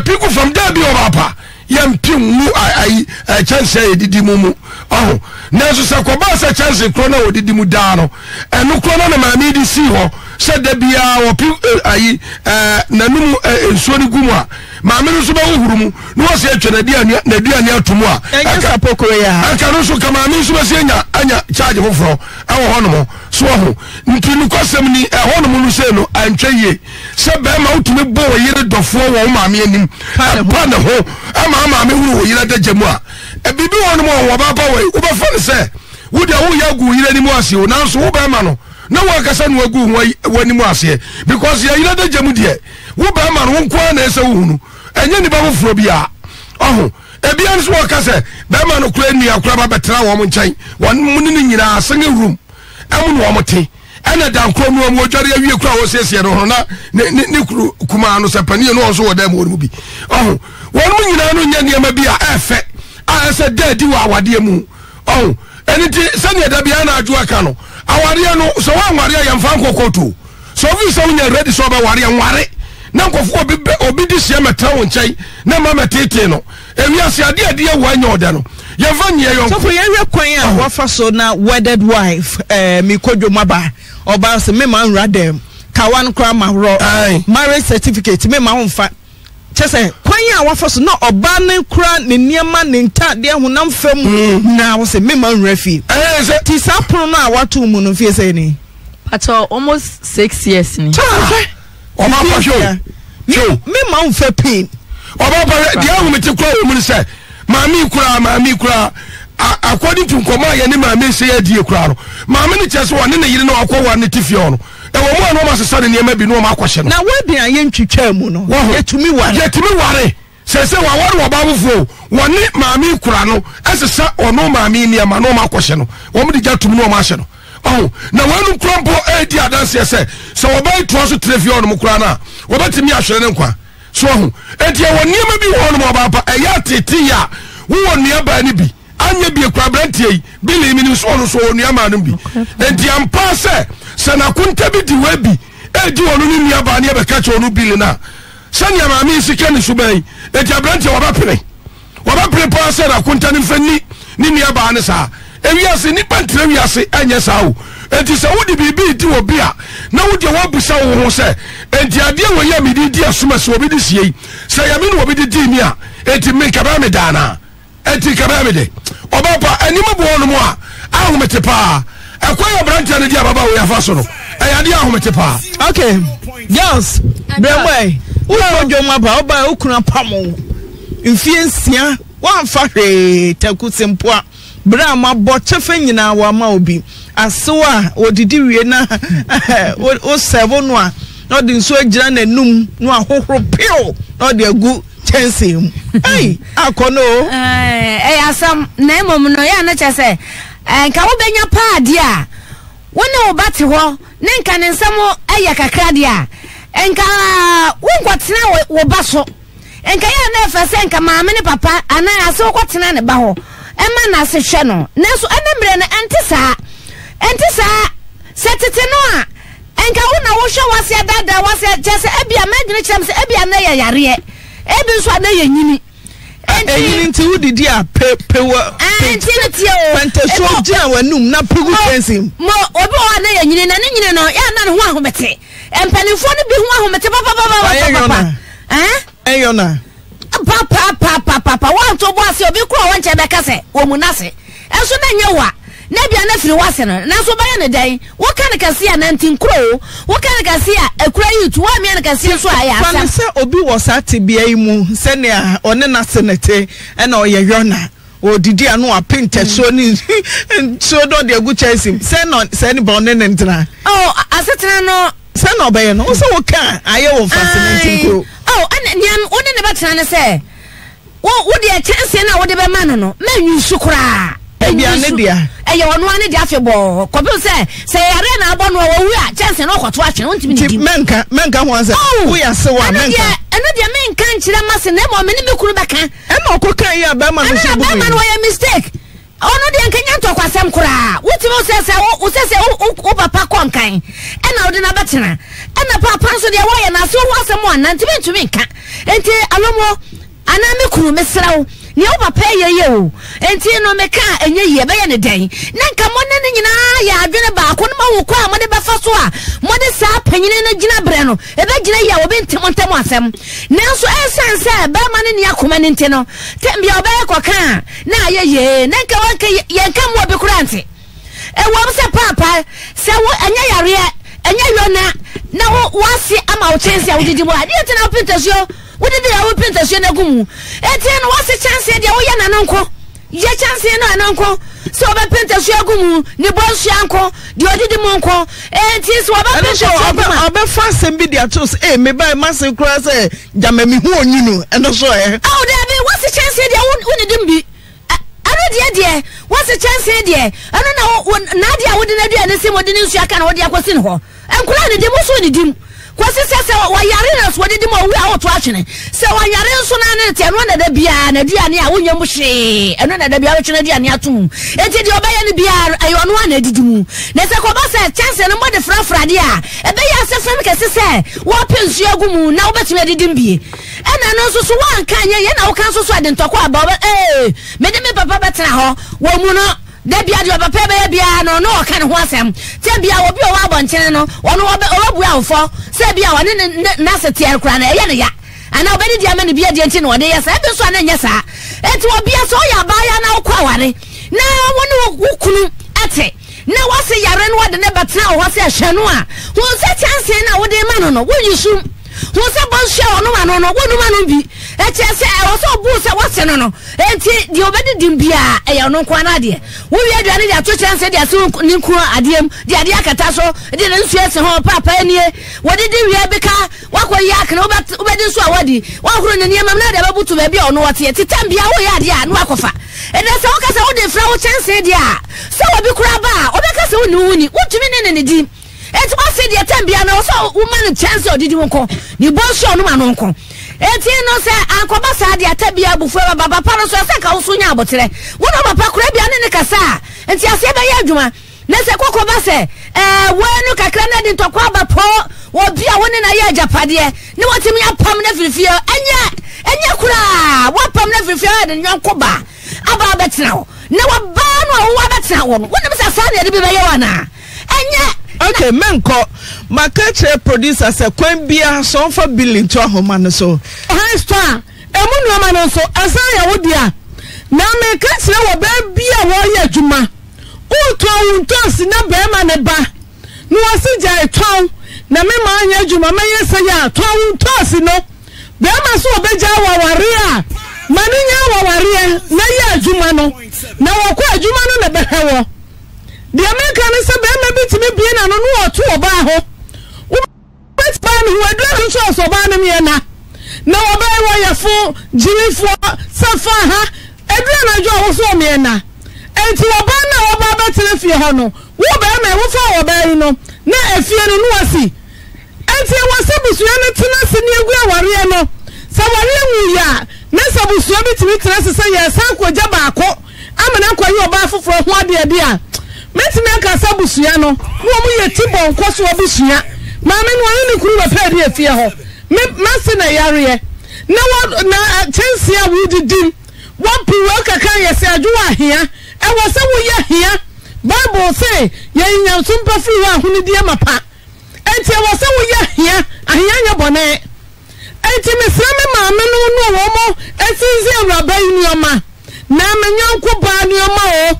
people from Derby or Papa. Yam Pimu, I chance did Mumu. Oh, now, Sakobasa chance in Crono did Mudano, and no Crono, my midi see her. Said there be our people, Nanumu and Soniguma. My minister, no, I said to the dear near to moi. I can also come on Miss Masena and charge of our honor. So, Nkinukasemni, a honor Munuseno, and Chaye. Said Bam out to me, boy, yet the 4 woman, and the whole. Mamma, who you let the Jamoa. A bit more Wabaway, Uba Fanse. Would the whole Yagu, you let him was you, now so Obamano. No one can send when you was here because you are not a Jamudia. Who Baman won't quarrel as a wound and any bubble phobia. Oh, Ebians worker say, Bemano Ukraine, a crab betra woman chain, one mooning in a single room, and one womate, and a damn crumb room, which are you crowd says, Yerona, Kumano, Sapani, and also a damn would be. Oh, one mooning in a may be a effect. I said, Dead, you are dear moon. Oh, and it is Sanya Dabiana Juacano. Awariano, so I'm Maria and Franco Cotu. So we saw you ready, so about Waria and Ware. Now for Obidis Yamata and Chai, Namma Tetano. And yes, I dear one Yordano. Yavania, so we are acquiring what for so now wedded wife, Mikojo Maba, or Bass Meman Radem, Kawan Krama, marriage certificate, Meman Fat. Chese kwanya wafaso na oba ne kura ne niema ne ntade ho namfam na wo se meman rafi ti sapro na watu mu no fie se ni pato almost 6 years ni o ma kwa show meman fa pin oba ba dia hu meti kura hu ni se maami kura according to nkoma ya ni maami se ya die kura no maami ni chese woni ne yire na akwa ne tifie ono ewo mu no se sare niema bi no ma kwahye no na wadi an ye ntwetwa mu no yetumi ware sese wa ware wa babufo woni maami kura no esesa ono maami niema no ma kwahye no wo mu de jatum no ma hye no oh na wanu krompo edi adanse ese so wo bai to so trefi ono mu kura na wo betimi ahwere ne nkwa so ho edi e woni ma bi wo no ma baba eya tete ya wo woni aba ni bi anya bi kura brantie yi bili mi ni so ono so woni ama no bi edi ampa se sana kunta bi di webi eji onu ni niaba na be kache onu bili na sanya maami sike ni subai eji abrante waba pere pa se na kunta ni fani ni niaba na sa ewiase ni pantre wiase anya sa wo eji sa wudi bibi di obi a na wudi wabusa wo ho se eji ade wo ya mi di asuma se obi di sie sa ya mi no obi di mi a eji mi ka ba me dana eji ka ba me de oba pa anima bo onu mu a awu mete pa akoya branch na dia baba we afaso no eya dia ahomete pa okay girls bremwe wo jonjoma ba oba okuna pamo mfie nsia wa amfa hwe takusempoa bra ma bochefe nyina wa ma obi aso a odidi wie na o serve no a no de nso agira na num no ahohoro pio no de agu chance mu ai akono eya sam na emom no ya na chese enka wo benya pa dia wona wo bate ho ne nka ne nsamo eya kakra dia enka wo kwatena wo baso enka ya na efese enka maame ne papa ana ase wo kwatena ne ba ho ema na ase hwe no neso enemre ne enti saa setete no a enka wo na wo hwe wase dada wase chese ebia madwene kyerem se ebia na ya yare ebi nso na ya nyini eyi nti wudi dia pewa nti nti o fantasio gina wanum na pugu kensim mo obi o na ya nyine na ne nyine no ya na ne ho ahomete empanifo no bi ho ahomete papa eyona papa wa to boase obi kro won che beka se wo mu na se enso na nyewa na bia na firi wase no na so ba ya ne dan wo kan kase ya na ntin kro wo kan kase ya akura yitu wa me na kase so aya asa fa se obi wo sa te bia yi mu se ne a one na senete e na o ye yona o didi anu a pinte so ni so do de gu chelsea se no ba one ne ntra oh asetena no se no ba ye no so wo kan aye wo fascinating kro oh and niam one ne ba tena ne se wo de chance na wo de be ma no no ma nyusu kra ebia ne dia eya wonu ane dia afebo kobe se yare na abonu wo wi a chance na okoto atwe won timi di menka ho anse wo ya se wa menka ene dia menka nkira mase na mo me ne mekuru beka e ma okokan ya ba ma no se bo ma no ya mistake ono dia nkanya to kwasem kura wo timi wo se wo papa konkan e na odi na betena e na papa nso dia wo ya na se wo asem wa na ntimi ntumi nka enti alomo ana mekuru mesrawo ni oba peye yeo enti no meka enye ye be ye ne den na nka mo ne nyina ya adwene ba ko no ma wo kwa mo ne be fa so a mo de sa panyine na gina bre no e be gina ya wo be ntem asem nanso esense be ma ne nia koma ne nte no tembi oba ye kokan na ye na nka wanka ye nka mo be kurante e wo se papa se wo enye yare enye yona na wo wasi ama wo chense a wo didi mo ade enti na pintasio wodi dia wo pintasio na gumu enti na wasi chance dia wo ya nanonko ye chance na nanonko so ba pintasio gumu ni bonsu anko dia odidi monko enti so ba pintasio gumu oba fasem bi dia tos e me ba masen kura se jamami hu onyinu eno so e oh dia bi What's the chance here? What's the chance here? I don't know when Nadia wouldn't do anything with the news. I can't hold your question. I'm glad the demotion in him. What's the sense of why Yarenos? What did the more we are watching it? So I Yarenos and one of the Biana, Diana, William Bushy, and another Biana, Diana, too. And did you obey any Biar? I on one did do. There's a Cobasa chance and about the Frafradia. And they are suffering as I say, what pins your gumu now, but you didn't be. And I know so one can you know, council so I didn't talk about eh, Madame Papa Batanaho, Womuna. Debia your papa biano no can was him. Tebia will be a one channel, one over well for Sabia and then Nassatier Crana, Yanya. And now Benny Diamond be a gentle one, yes, I do so and yes, sir. It will be a soya by an alquari. Now one who at it. Now what's a Yaren what the Nebatna was a Shanoa? Who's that chance in our man on? Will you soon? Who's a bon show? No one on one woman be. That's I also boost at what's no, and the obedient Dimbia, a no quanadia. We are doing their two chances, their soon Ninkua Adium, the Adia Catasso, the Lucius and Home Papa. What did we have become? What were Yak and Obat Ubeduswadi? What were the name of Nabu to be on what yet? Tambia, we are there and Wakofa. And that's all because all the flower chance said, yeah. So I be crabba, or because I knew what you mean in the deep. And what said your Tambia also woman chance or did you call? You both show no man uncle. Etieno se ankobasa de atabia bufuwa baba pano so se ka usunya abotere wono baba kura bia ne kasa enti ase be ya adwuma na se kokoba se wonu kakra na de ntokwa bapo wo bia woni na ya japade ne wotimi apam na firifie enya kura wo apam na firifie de nyankoba aba betnawo na wo ba no wo betnawo wono me se fa na de be ya wana enya. Okay, menko my culture producer se kwen bia so for billing to ahoma no so high star emu no man so asaya wo dia na me culture wo be bia wo ye adwuma uto ntosi na be ma ne ba no asija eton na me ma anya adwuma me yesa ya ton ntosi no be ma so be ja waware a maninya waware na ye adwuma no na wo kwa adwuma no na be hewo. The American is a baby to me being an honor to Obaho. What's banned who are doing so Obamiana? No, Obama, your fool, Jimmy for Safaha, Adriana Joe Somiana. And to Obama, Obama, to the Fiano, Wobama, Wofa Obano, not a Fiano Nuasi. And there was a Busiana Tinas in Yugua Wariano. Savaria, Nessa Busiana to me, Tennessee, Sanko Jabaco. I'm an uncle, your baffle for one dear. Metimia kasa busuya no wo mu yeti bonko so busuya maame no ani kuru ba pedi afie ho me mase na yare na wo na chance ya wo didim wo piwo kaka yesi adwo ahia e wo se wo ye hia bible say ye nyam so mpa fiwa ahuni die mapa enti e wo se wo ye hia ahia nya bone enti mesrame maame no no wo mo etinzi awraba ni oma na menyanko ba ni oma o.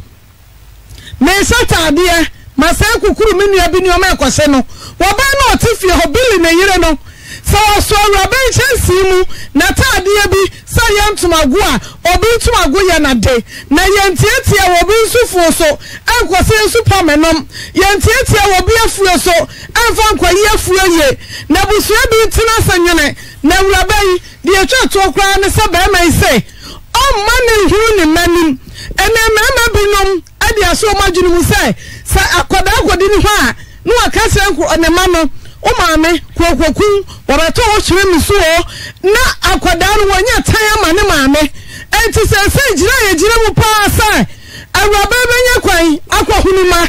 Mesata dia masan kukuru minu ya bini wama ya kwa seno wabana watifi ya hobili na yire no sawa suwa wabayi chansimu na taa dia bi saa ya mtumagua obi mtumagua ya na de na yantieti ya wabi nsufu oso kwa se nsu pamenom yantieti ya wabi ya fuyoso anfa kwa ya fuyoye na busu ya bi itinasa nyone na urabayi diya chua tuokwa ane saba ya maise o mani huni mani ene mena binom adia so majinu musai sa akoda akodini hwa no akase enku onema no o maame kwokwoku obato wo chire miso na akoda no wanya tan ama ne maame enti sese jira mu pa sai awraba benya kwai akohunuma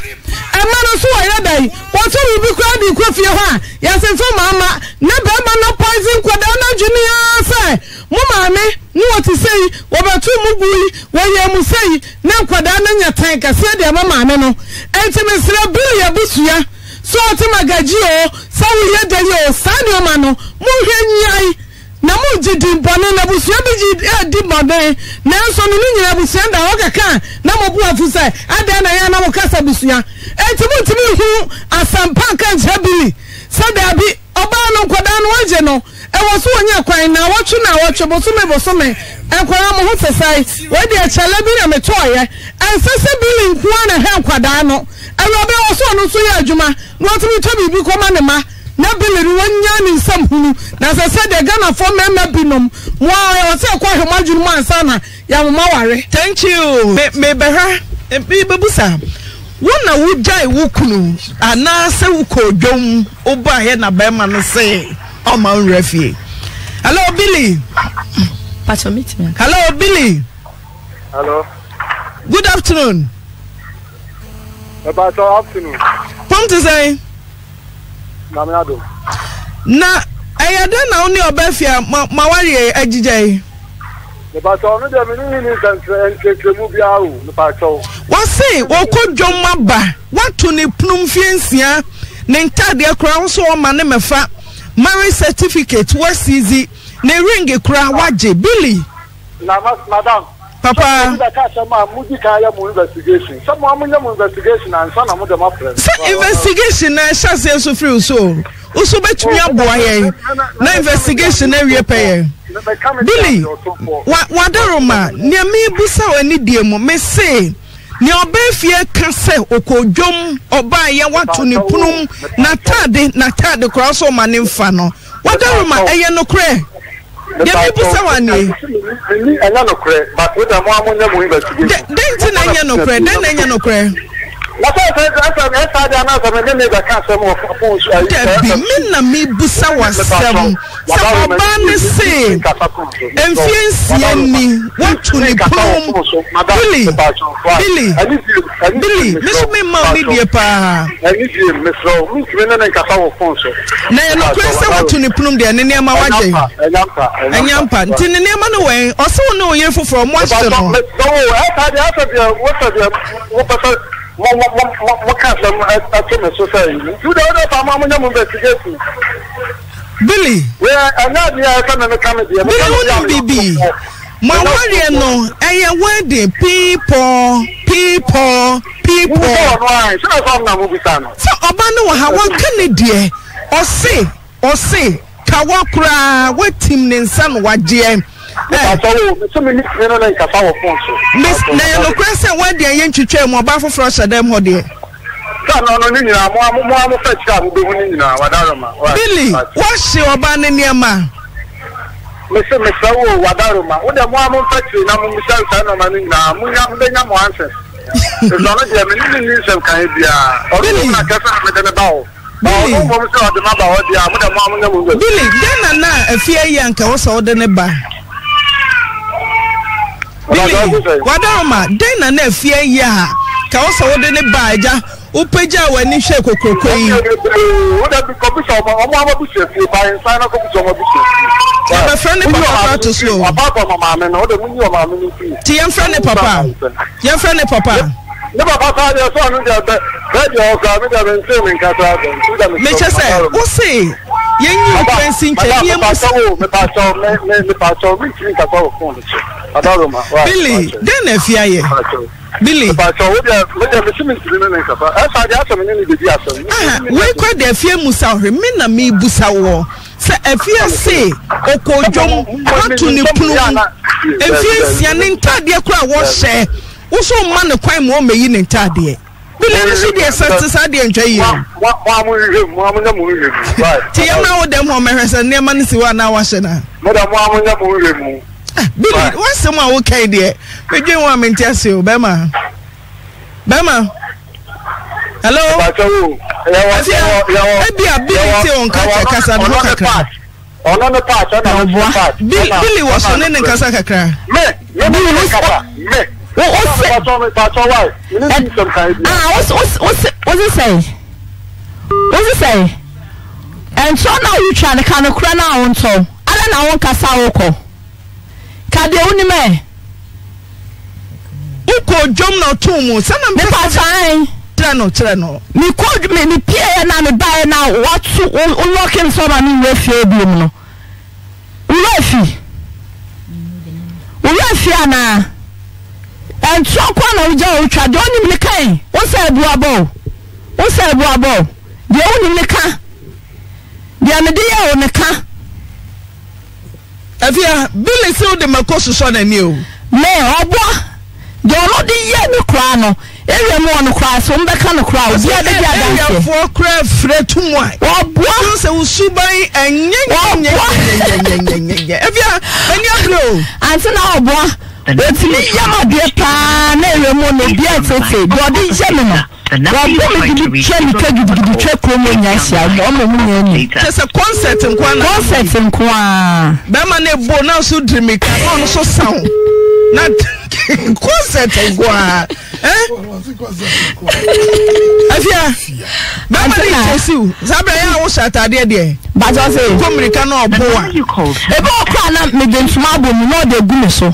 amara so wo yadai woto bi kwa bi kofie hwa yasenfo maama na be ma no poison koda na junior sai mu maame ni woti sei wobatu mu bui woye mu sei na kwada na nyatan kase de mama me no enti mesra bui ya busua so oti magaji o sawu ye de yo sani o ma no mu hwenyi na mu jidi bone na busua bi jidi di mabe na so no nyina busua da o kaka na mo bu afu sai ada na ya na mo kasa busua enti mu timi hu asampa kan jabili sada bi oba no kwada no waje no ewosu onye kwan na watchu bosome enkwara mo ho sesai we de achale bi na metoye ensese billing kwa na he kwada no ewo be wosu onu so ye adwuma no to bi koma ne ma na bele ruwanya ni samhunu na sasa de Ghana for mema binom mo ayo se kwa hema dwunu ansa na ya mama ware. Thank you me beha e bebusa wona wujai wukunu ana se wukodwom oba he na bema no se o man refie. Hello Billy. Pacho meet me. Hello Billy. Hello. Good afternoon. About afternoon. Come to say na I don't know only obefia ma wari ejije e ba so no de me ni sense mu bia o no ba so what say wo kodwom aba what to ne pnum fiensia ne ntade akura so o ma ne mefa marriage certificate what easy ne ring akura waje Billy na madam papa da ka sama mu di ka ya mu investigation sama mu nya mu investigation and sana mu dem afrem investigation na sha se so free so uso betumi aboa ye na investigation na wie peye Billy wa daroma nya me busa wani die mu me say nya obefie ka se okodwom oba ye wato ne punum na tade cross o mane mfa no wa daroma eye no kre. They people say no but we don't investigation. Then no credit. Then no credit. Billy, what kind of society? You don't know if I'm investigating. Billy, well, I'm not here. Billy, my warrior, no, I am wedding people. So, Obano, how one can dear or say, Kawakra, what team in San Wadian? So many men like a power sponsor. Miss Nelocressa, why they ain't to chair more baffle frost at them, or dear? No, fetch up doing now, Wadarama. Billy, what's your banning your man? Mr. Messao, Wadarama, what a woman factory, Namu Michel Sanomanina, Munam, they have answers. There's only a million years of Canada, or even a castle with a bow. Billy, then I know a fear yank also the neighbor. Billy, Wadama, then I know fear ya. Kaosa would any baja, Upeja when you shake or cocaine. Would have been copies of Mamma Bushes by inside of a friend of Papa to slow. Papa, Mamma, and all the window of Mamma. Tian friend of Papa. Your friend of Papa. Never papa, your son, and your government filming Catalan. Major said, who say? Young dancing, you must know the pastor, the pastor, reaching a power furniture. Billy, then if you Billy, but so with the machine to remain in Capa. I said, I am in the Diason. Where could the fear Musa remain a me Busawo? Say, if you say, Okodom, what to Nipuna, if you see an entire crowd was share. Uso man the crime won't be in Tadia. We never see the assessors at the entry. What will you, Mamma? Tell now them home and their money to 1 hour. Madame Mamma, Billy, what's the one okay, dear? We do want me to test you, Bema. Hello, I be a big on Billy was on in Casacra. What's it say? And so now you try to kind of cry now on so. I don't know what Casawoko. Cadeoni me. You could jump no 2 months. I'm not trying. Treno. Me could me pay and I'm buying now. What to unlock him so I'm in refugee. Ulefi. And so on of Joe Chadoni Mika, what's a bravo? The only Mika, the Amadeo on the car. If you are Billy, so the Macosu son and you, no, the Yellow Crano, Every morning, cross from the kind of crowd. Yeah, they are four crab, Fred, two more. What was a subai and yeah, the there's a concert in Kwana. Concert in Kwana. That man is born now so dreamy. Can't so sound. Not concert in Kwana. Eh? Afia. That man is Jesu. Zabraya was at Adiade. But I say, come we can no boa. Ebo Kwana me dentuma bo mu no de gume so.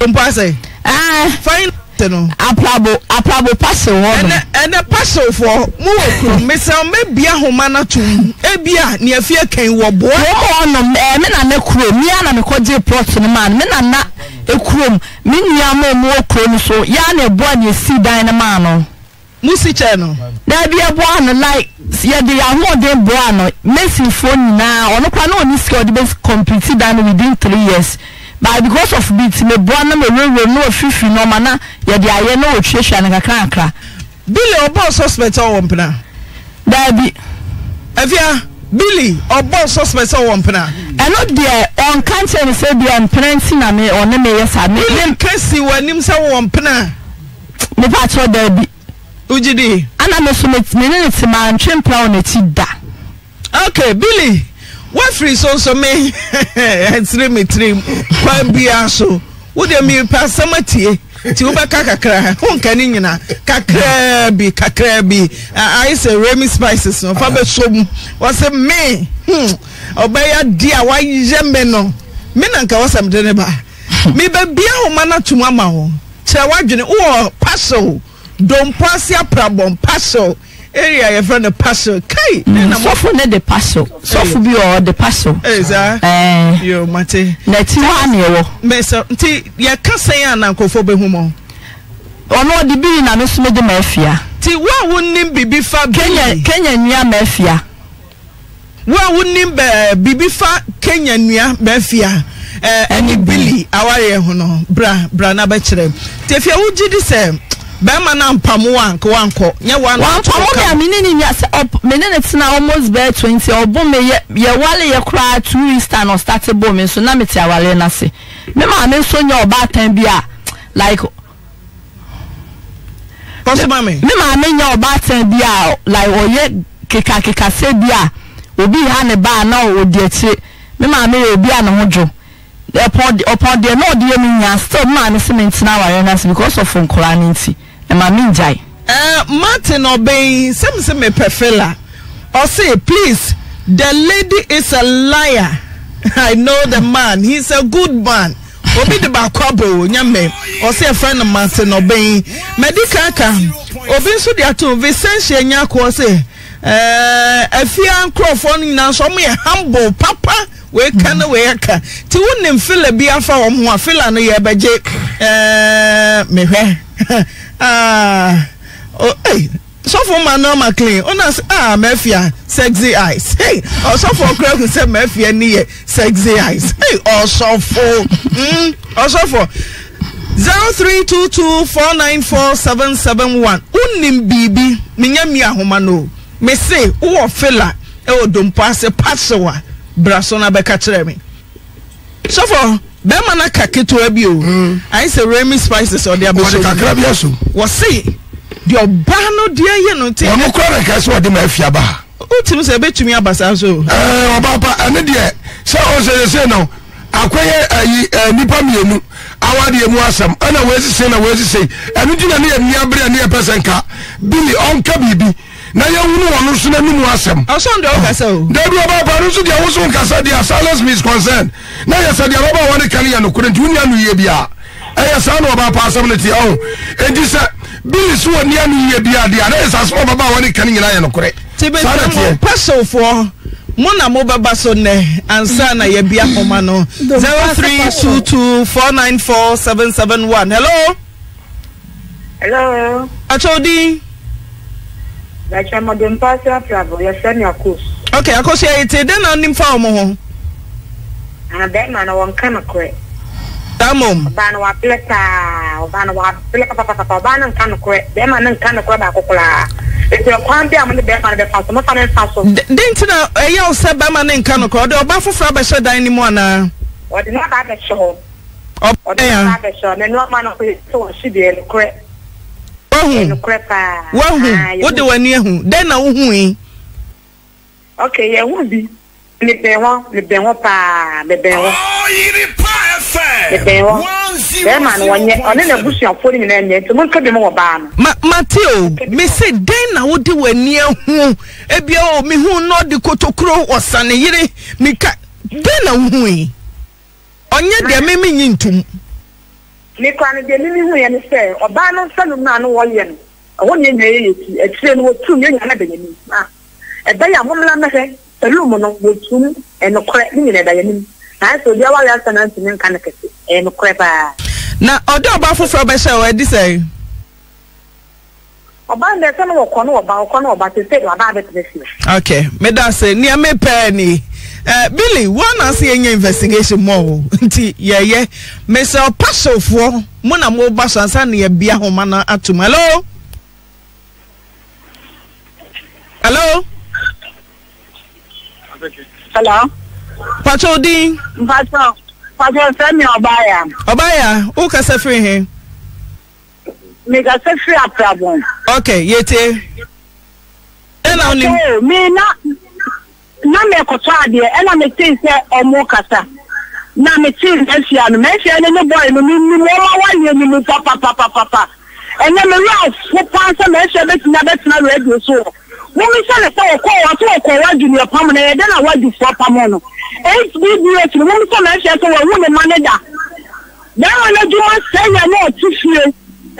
Mpase. Ah, fine. Aprabo paso one. And a paso for more. Miss Mabia Homana to Ebia near Fear King Wabo. Men are no chrome, Yan and a cordial plot to the man. Men are not a chrome, Minyamo more chrome, so Yan a boy you see dynamano. Musi Channel. There be a one like Yadi Amo de Brano, Messi phone now, or no canoe on this called the best completed done within 3 years. But because of beats, me brother me will know if you know mana. Yeah, the I know treasure and a cranker. Billy or boss suspects or wampana. Daddy, if you Billy or boss suspects or wampana, and not there on cancer and say the unplanting I may or no may yes, I mean, Cassie when himself wampana. The patch or Daddy Ujidi, and I'm a summit minutes in my tramp on a tidda. Okay, Billy. What free so me and trim one beer so would you mean pass some tea to Kakakra, who can in Kakrabi? I say Remy Spices of Faber Shum was a me. Obey a dear, why you jameno? Menanka was some deneba. Maybe be a manner to Mamma. Chawagin or Paso. Don't pass your problem, Paso. Area from the Paso, Kay, and I'm off on the Paso. So for you or the Paso, is that you, Matty? Let's see one year, Messer. You can't say an uncle for Behumo or not the being a Miss Made Mafia. Till what wouldn't be before Kenya near Mafia? What wouldn't be before Kenya near Mafia? Any Billy, our Hono, Brana Bachelor. If you would do the same. Bama na mpamu wanko wanko nya wanko ya minini nyase op menene tina almost bear 20 obo me ye wale ye kura 2 weeks no start bo me so na meti awale na se me ma me so nya oba tan bia like possible me ma me nya oba tan bia like oye keka se bia obi ha ne ba na o de achi me ma me obi an hojo upon the no de me nya still ma me se me tina awale na se because of nkola nti Maminjai. Martin obey Samson me perfella. Or say, please, the lady is a liar. I know the man. He's a good man. Obi the bakwabo nyame. Or say a friend of Martin obey. Medicaka. Obi so dia to Vicentia nyako say. Afia crofon na so me humble papa. We can weka. Ti wonnim feel bi afa wo ho afela no ye beje. Mehwe. Ah, oh, hey, so for my normal clean, on us, Mafia, sexy eyes. Hey, or so for crowd who said Mafia near sexy eyes. Hey, or so for, or so for 0322494771. Unim bibi, minyamia humano, me say, oh, fella, oh, don't pass a passoa, brasona becatremi. So for. Bemana kaketo abio. I say Remy Spices or the abuso. Was see the obano dia ye no te. Omo kwara ka so de mafia ba. O timi se betumi abasa so. Obapa ane de. So o se no. Akwaye ayi nipa mienu. Awade emu asam. Ana we se na. Anu dina na emi abre ane e pesenka. Bili onka bibi. Na ye wunu wonu so na nimu asem aso ndo ka so da bi obaba no so dia wo so nka sa dia silence me is concerned na ye sa dia obaba woni kan ye no kure nti wonu anu ye bia eye sa na obaba asem ne ti oh edi sa bi so woni anu ye bia dia na ye sa so obaba woni kan nyina ye no kure sa paso for mona mo baba so ne ansa na ye bia koma no 0322494771 hello atodi. Like I'm a demparture travel, your son, your course. Okay, I could say it's a then on him for more. And then I won't come across. Tamum. Banwa Plata, Banwa Plata, can quit them and can quit a cola. If you're quite the best on the Fassum, and Fassum. Didn't I yell Sabaman and Canocord or Baffle Frabasha Dinimona? Or did not have a show. Or they have a show, and not man of it, so she did quit. Oh, crap. Well, what do I near whom? Then I won't. Okay, yeah, would be. The Benoit. Oh, you repair the Benoit. On a bush of 40 minutes, one could be more ban. Matilde, may say, then I would do a near whom Ebio, me who not the Kotokro or Sunny Yere, me cut. Then I won't. On yet, they're maiming into. Nikan, the living way and say, or ban on Sun of Man, Wallian. I want you to explain what 2 million have been. A day a woman. The luminous will soon and a crack in the dining. I saw the other afternoon and can't and a crapper. Now, although Baffle Frobesha, I say about the son of Conor about Conor, but the state about it this year. Okay, Medasa, near me penny. Billy, one I see any investigation more. Yeah, Miss Passo for Mona Mobash and Sandy Bia Homana at tomorrow. Hello. Hello. Pacho Dean. Pacho, send me Obaya. Obaya, who can say free him? Me can say free a problem. Okay, yete. Okay, me na me kotoa de, na me tin say omo kasa. Na me tin esia no, me esia no boy no me wa ni me papa. Ena me wa so pansa me esia betina radio so. When we sell a call, what you your permanent, then I want you for Pamono. HBBH, the woman from Russia to a woman manager. Now I know you must say, I know it's you.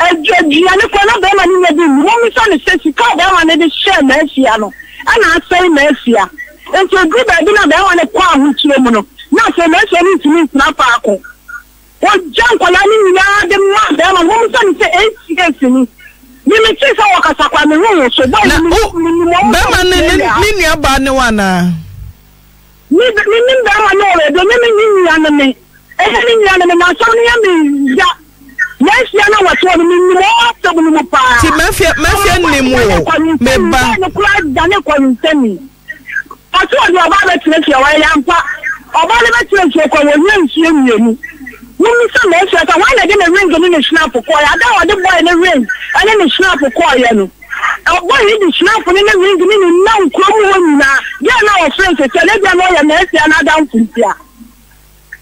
And Gianna cannot be a woman, son, says you call them and it is share Merciano. And I say Mercia. And so good, I do not want a palm with Lemono. Not so much, I need to meet Napaco. What jump on any yard, them, and woman, son, say 8 years to me. Mimi chisa wakasakwa miwuyo so ba Bema nini ya bane wana Mimi mbama noredo mimi yaname Ehe nini yaname nasoni yami ya Nesi yana watuwa mimi mwasa mimi mpaa Ti mefya nini mwo Meba Nukula jane kwa ntemi Watuwa ni wababa tineshi ya waele ampa Wababa tineshi ya kwa wanyemi nchiyemi yemi Mimi sana esi wata wana gine ringo nini shinapu kwa ya Adawa adibwa ene ringo and then the snap of Koyano. Why did the snap and then the ring meaning no crumb? They are now friends, and let them all and let them down to here.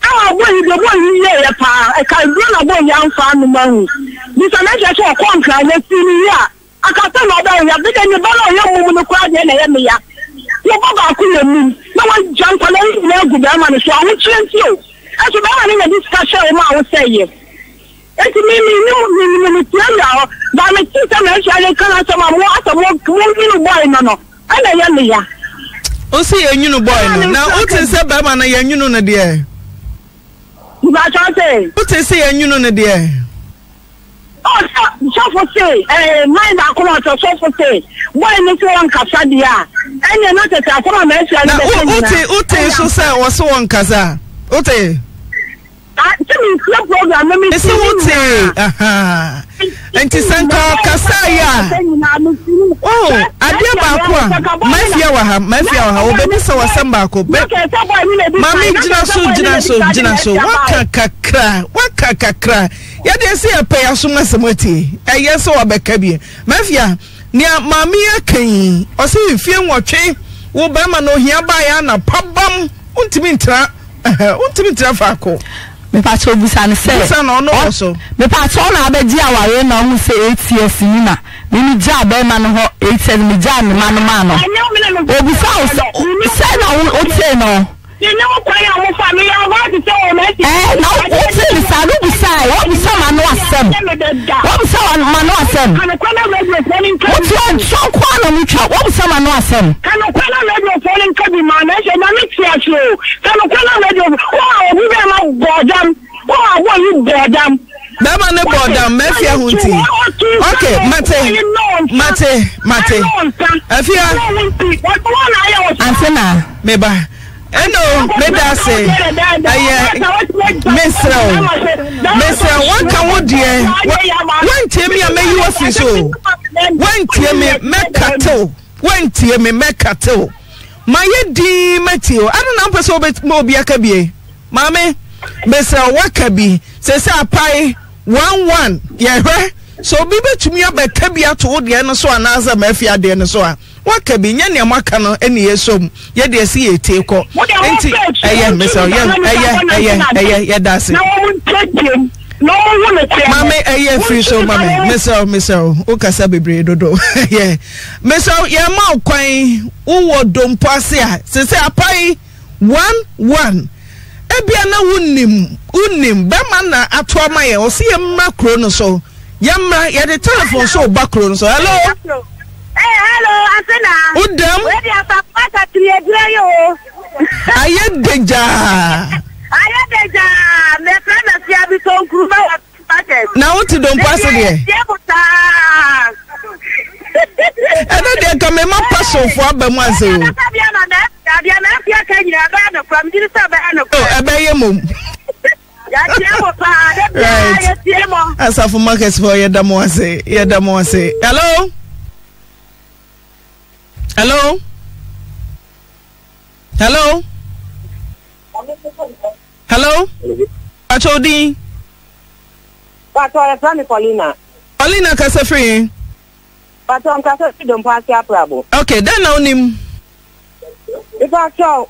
Our boy, the boy, yeah, I can run a boy young farm money. This is a measure to a contract, let's see me here. I can tell my boy, I've been in the bottom of your woman who cried in the enemy. Your papa couldn't mean no one jump on any leg with them on the show. I will change you. I should have been in a discussion, I would say yes. It's me, no, but my sister, I can't have a water, boy, no, and I am here. Oh, see a new boy now. What is that, Bama, and a new on dear? What is a new on a dear? Oh, so for say, mind I come out of so for say, why not one Cassadia? And you're not a Cassadia, Ute, Ute, so say, or so on Casa, Ute. It's what aha. And Tisanka Kasaya. Oh, I never my fiawa, baby, so was some back. Mammy, Jinaso, what can cry? Yet they say a pair of sumasamati. I guess so, a becabi. Mafia, near Mammy, a cane, or see if you watch it, Obama no here by Anna, pop bomb, Untimintra. Me pato busani se. Busano no also. Me pato na abedi awaye na umse 8 years nima. Me mija be manoho 8 years mija me mano. Obusani se na ote no. You know kwa ya mufamili ya wadi se ometi. Na ote busani busani. Obusani manoa sem. Obusani manoa sem. Ote chokwa na mucha. Obusani manoa sem. Kano kwa na radio falling kabi manaje na miti show. Kano kwa na radio. Wow, we be ma. Oh, what you boredom? That man is boredom. Mafia hunti. Okay, mate. Afia. Antena. Meba. Hello, let us say, Mister, what can we do? When Timmy may you was so? When Timmy make cattle? When Timmy make cattle? My dear Matthew, I don't know person who be more biakabi. Mame, Mister, what can be? Says I pay 1 1. Yeah, so be to me about Kabia to the end so another mafia den so. What can be near Macano and yes, so yet they see a take off. That's it. No one would say, Mammy, a year free so, Mammy, Miss O, Okasabi Bredo, yeah, Miss O, your mouth quaint, who don't pass here, says I pay 1 1. Ebiana unim, Bamana at 12 miles, or see a macron or so. Yamma, you had a telephone so background, so hello. Hey, hello, Asena. Udam. Where do you have a part of the radio? I am danger. My friend has here become crew. Now, what you don't pass here? I know they come in my person for a bamazoo. Right. As for markets for Yadamose. Hello? Hello? Hello? Hello? Achodi? Paulina Kasafri? Don't pass your problem. Okay, then now him. If I show,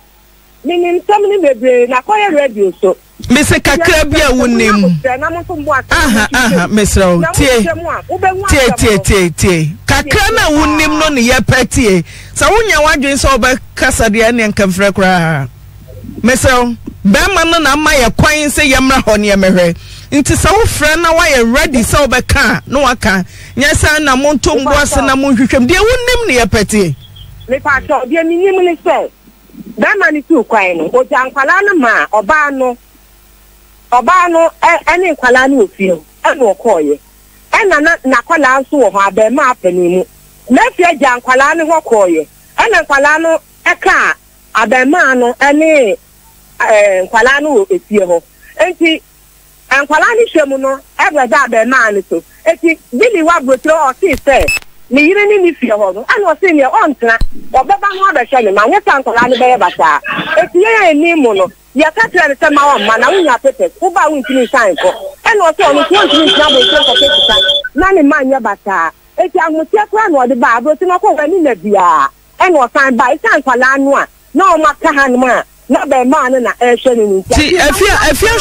meaning somebody may be not quite radio, so. Mr. Kakrabia Wunim. Aha, Mr. T. Kakrana Wunim no near Petty. So when you are doing so by Casadian and Confregra. Mr. Berman and my acquaintance say Yamahon Yamere. Into so friend, now I am ready so by car. No, I can't. Yes, I am on Tom was and I won't be Wunim near Petty. Lepato, dear Minister. Berman is too quiet. O Jankalana Ma, Obano. Obano any kwalani ofio eno okoye ena na kwala nso wo ha be ma apanimu na fie gya kwala ne ho koye ena kwala no eka abema no ene kwala no ofie ho enti kwala ni hwemu no ebrada abema no so enti bili wa brotro o si se ni yire ni fie ho no ana o se ni o ntna obeba ho abehwe ni ma nyeta kwala ne be basa enti ye ni mu no ya katra ni sema wa mana unya pepe uba wintini sign ko eno so no wintini sign ko pepe na ni manya bata eti ahutia kwa no de ba abro ti no ko wani na bia eno sign ba sign kwala no a na o maka hanum a na ba ma no na ehwe ni ti afia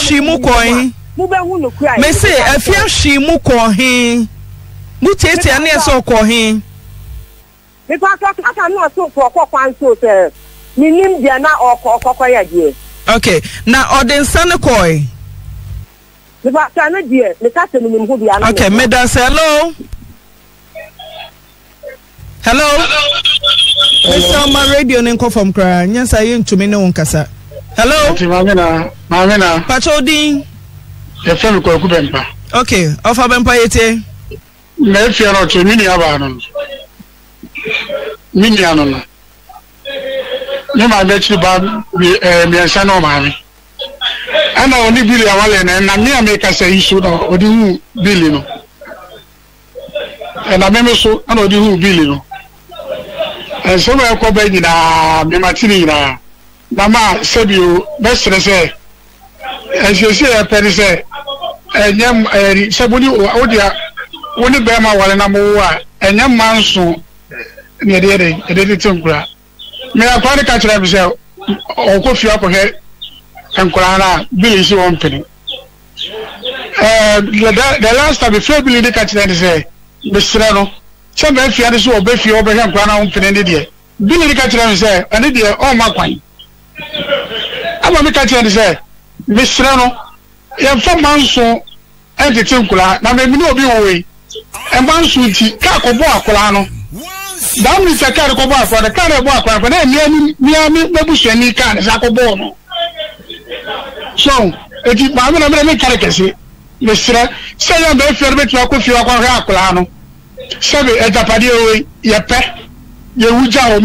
hwimu kohin mu be hu no krai me say afia hwimu kohin mu tete ane so kohin me kwa aka no so ko kwan so te ni nim dia na okoko ya die. Okay, now Odensana Koi. Okay, madam, say hello. Hello. Mister, my radio nko from Kra. Yes, I am to me no one kasa. Hello. Mamena. Pachodin. Efemi ko kubempa. Okay, ofa bempa yete. Me fi ro to mini abanu. Mini anona. No my you bad we no money. And I only Billy Awalen and I make us say issue or do Billy no. And I remember so I know do Billy no. And somewhere I come back in a Martini na Mama said you best say as you say a penny say and yam somebody odia only Bama Walena and yam manso near the editing. Me a party catcher himself or coffee up ahead and Corana Billy's own penny. The last time before Billy catcher and say, Miss Reno, some very few others will be few over him, Corana, and idiot. Billy catcher and say, an idiot, oh my coin. I want to catch and say, Miss Reno, you have some months and the Tinkula, now maybe no be away. And once we see Cacoboa Corano. Damn Mr. Caracoba for the Caraboa, but then Miami, Nebushani can, Zacobono. So, if you have a caricacy, Mr. Salam, if you're a bit of Racolano, Sabi, at the Padio, Yape, Yahuja,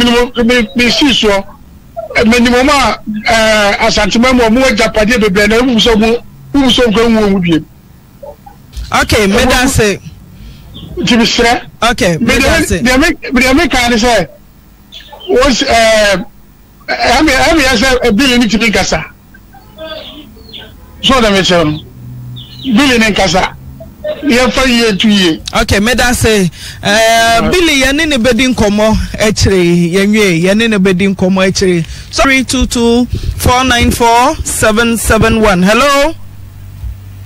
Mississippi, minimum as a member more Japanese, okay, Madame say okay, they make kind say was I mean, a billion to be Casa. So the mission billion in Casa. Yeah, for year to year. Okay, Madame say, Billy, you're in a bedding commo, actually, you're in a bedding commo, actually. Sorry, 224 94771. Hello,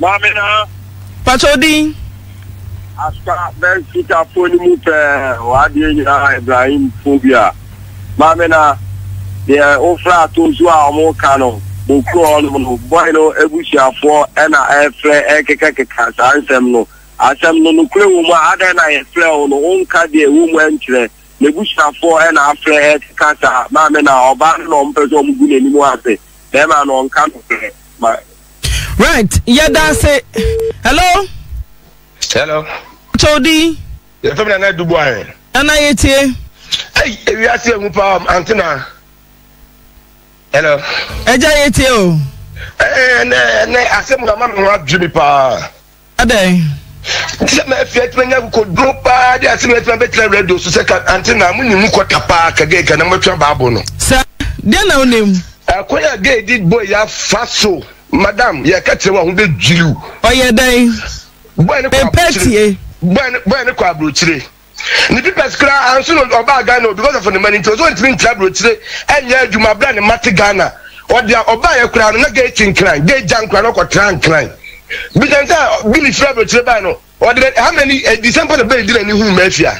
Mamina Patodi. Aska Ben Sita Funimupe, Wadia Ibrahim Fubia. Mamina, they are all flat to Zua more canon. Bukono boino ebusia for na efre ekekeke kasa nsemno asemno nukle wo ada na efre ono onka de wo entre ebusia for na afre kasa ma me na oba no mpezo mgune ni mu ase dem na onka ma right yada say hello hello Chodi e family na dubu ayen ana yetie ai e wi ase mu pa antina. Hello. Ejayeto. Eh, ne asemga mama Jimmy pa. Adan. Sema fiat menya ko dropa de asemga betra radio so se ka antenna muni mu kwata pa ka ge ka na matwa baabo no. Sir, de na onem. Akoya ge did boy ya faso. Madam, ya ka tire wa ho be jilu. Oyedan. Boy ne ko petie. Boy ne ko abrochire. The people scra and soon oba Ghana because of the money it was going to be in trouble today and yeah you my brand Mati Ghana or the oba crown not getting crime they junk crown or crime because Billy Travel Trebano or how many December the baby didn't who mafia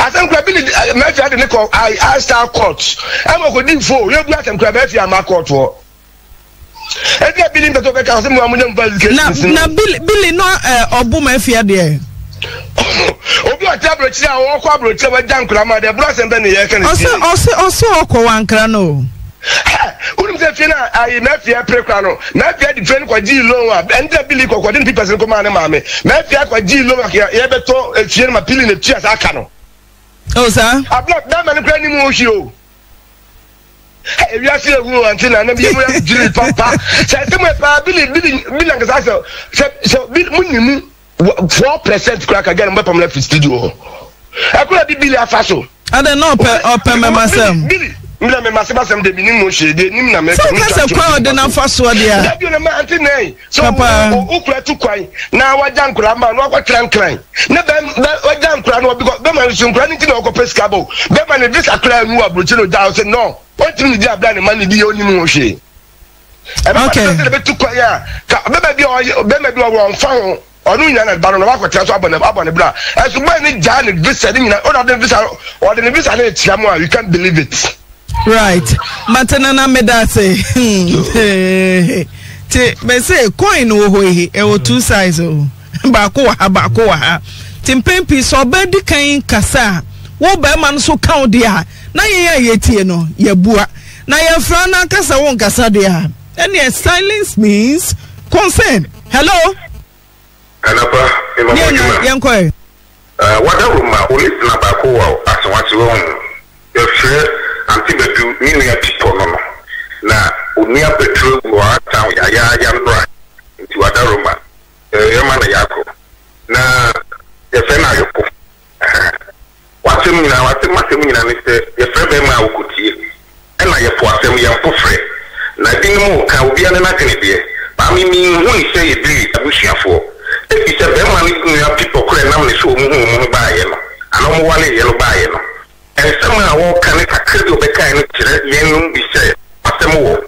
I think Billy mafia had a I asked our courts I'm going to do for you black and crab mafia my court for. And they're billing the topic as someone with them Billy no Obu mafia there. Obi atabrochi na wo kwa brochi wa jankura ma de blase mbe ne yeke ne. Ose okwo wankra no. Unu mse fie na ayi na fie prekra no. Na fie di train kwa ji loan wa. Enta bili kwa kwa din people ko ma ne maame. Na fie kwa ji loan wa ye beto fie na pili ne tia sa aka no. Oh sir. A block na mani kwa ni mu ohi o. E wi ase ehu anti na na bi mu ya jiri papa. Se se mo pa bili na ngasa se bili munni 4% crack again, but I'm left in studio. I could have been Billy Afaso. I don't know, open myself. Billy, Massam, the minimum shade, the Nimna, so that's a crowd and I'm fast. What you're a man today. So, Ukra to cry. Now I don't cry, man, what crying. Never, I don't cry, because the man is running to Pescabo. The man is just a cry, you are brutal down. No, what do you have done? Money, the only motion. Okay, to cry. Maybe I won't follow. Onunyana baron wa kwata so abone bra esu ba ni ja ni visa ni na o de visa na tiamu you can't believe it right matana na medase te me say coin wo ho e o two sides o ba ko wa ha timpempi so ba di kan kasa wo ba man so count dia na ye tie no ye bua na ye fra na kasa won kasa dia any silence means consent. Hello. Yanko, whatever my only Nabaco as what's wrong, your share until the two near people. Now, only a petrol or a town, a young bride into a daruma, a Yamana Yako. Now, the Fenayoko. What's him now? What's him? What's him? Your friend, my Okuti, and I have for some young Pufre. Nothing more can be an anatomy. I mean, who say it be a bushing for? It's a very people who are not so moved by him. I don't want to yellow by him. And somehow, what can it occur to the kind of young be said? Asamo,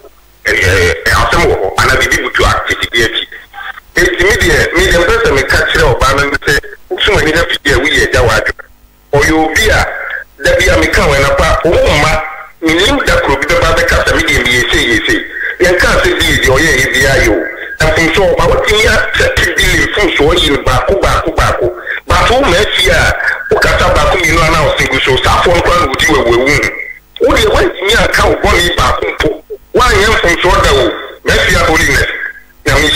and I believe to activity. It's immediate, medium person may catch it up and say, so many have to be a weird. Or you'll be a Debbie Amica and a papa, oh, ma, you knew that could be the mother cast immediately. You see, you can't see your ABIO. So I would be in Baku. But who met here? Baku, you know, now single so staff one would do a wound. Would you want me to count one Baku? Why am from Sorda? Messia holiness.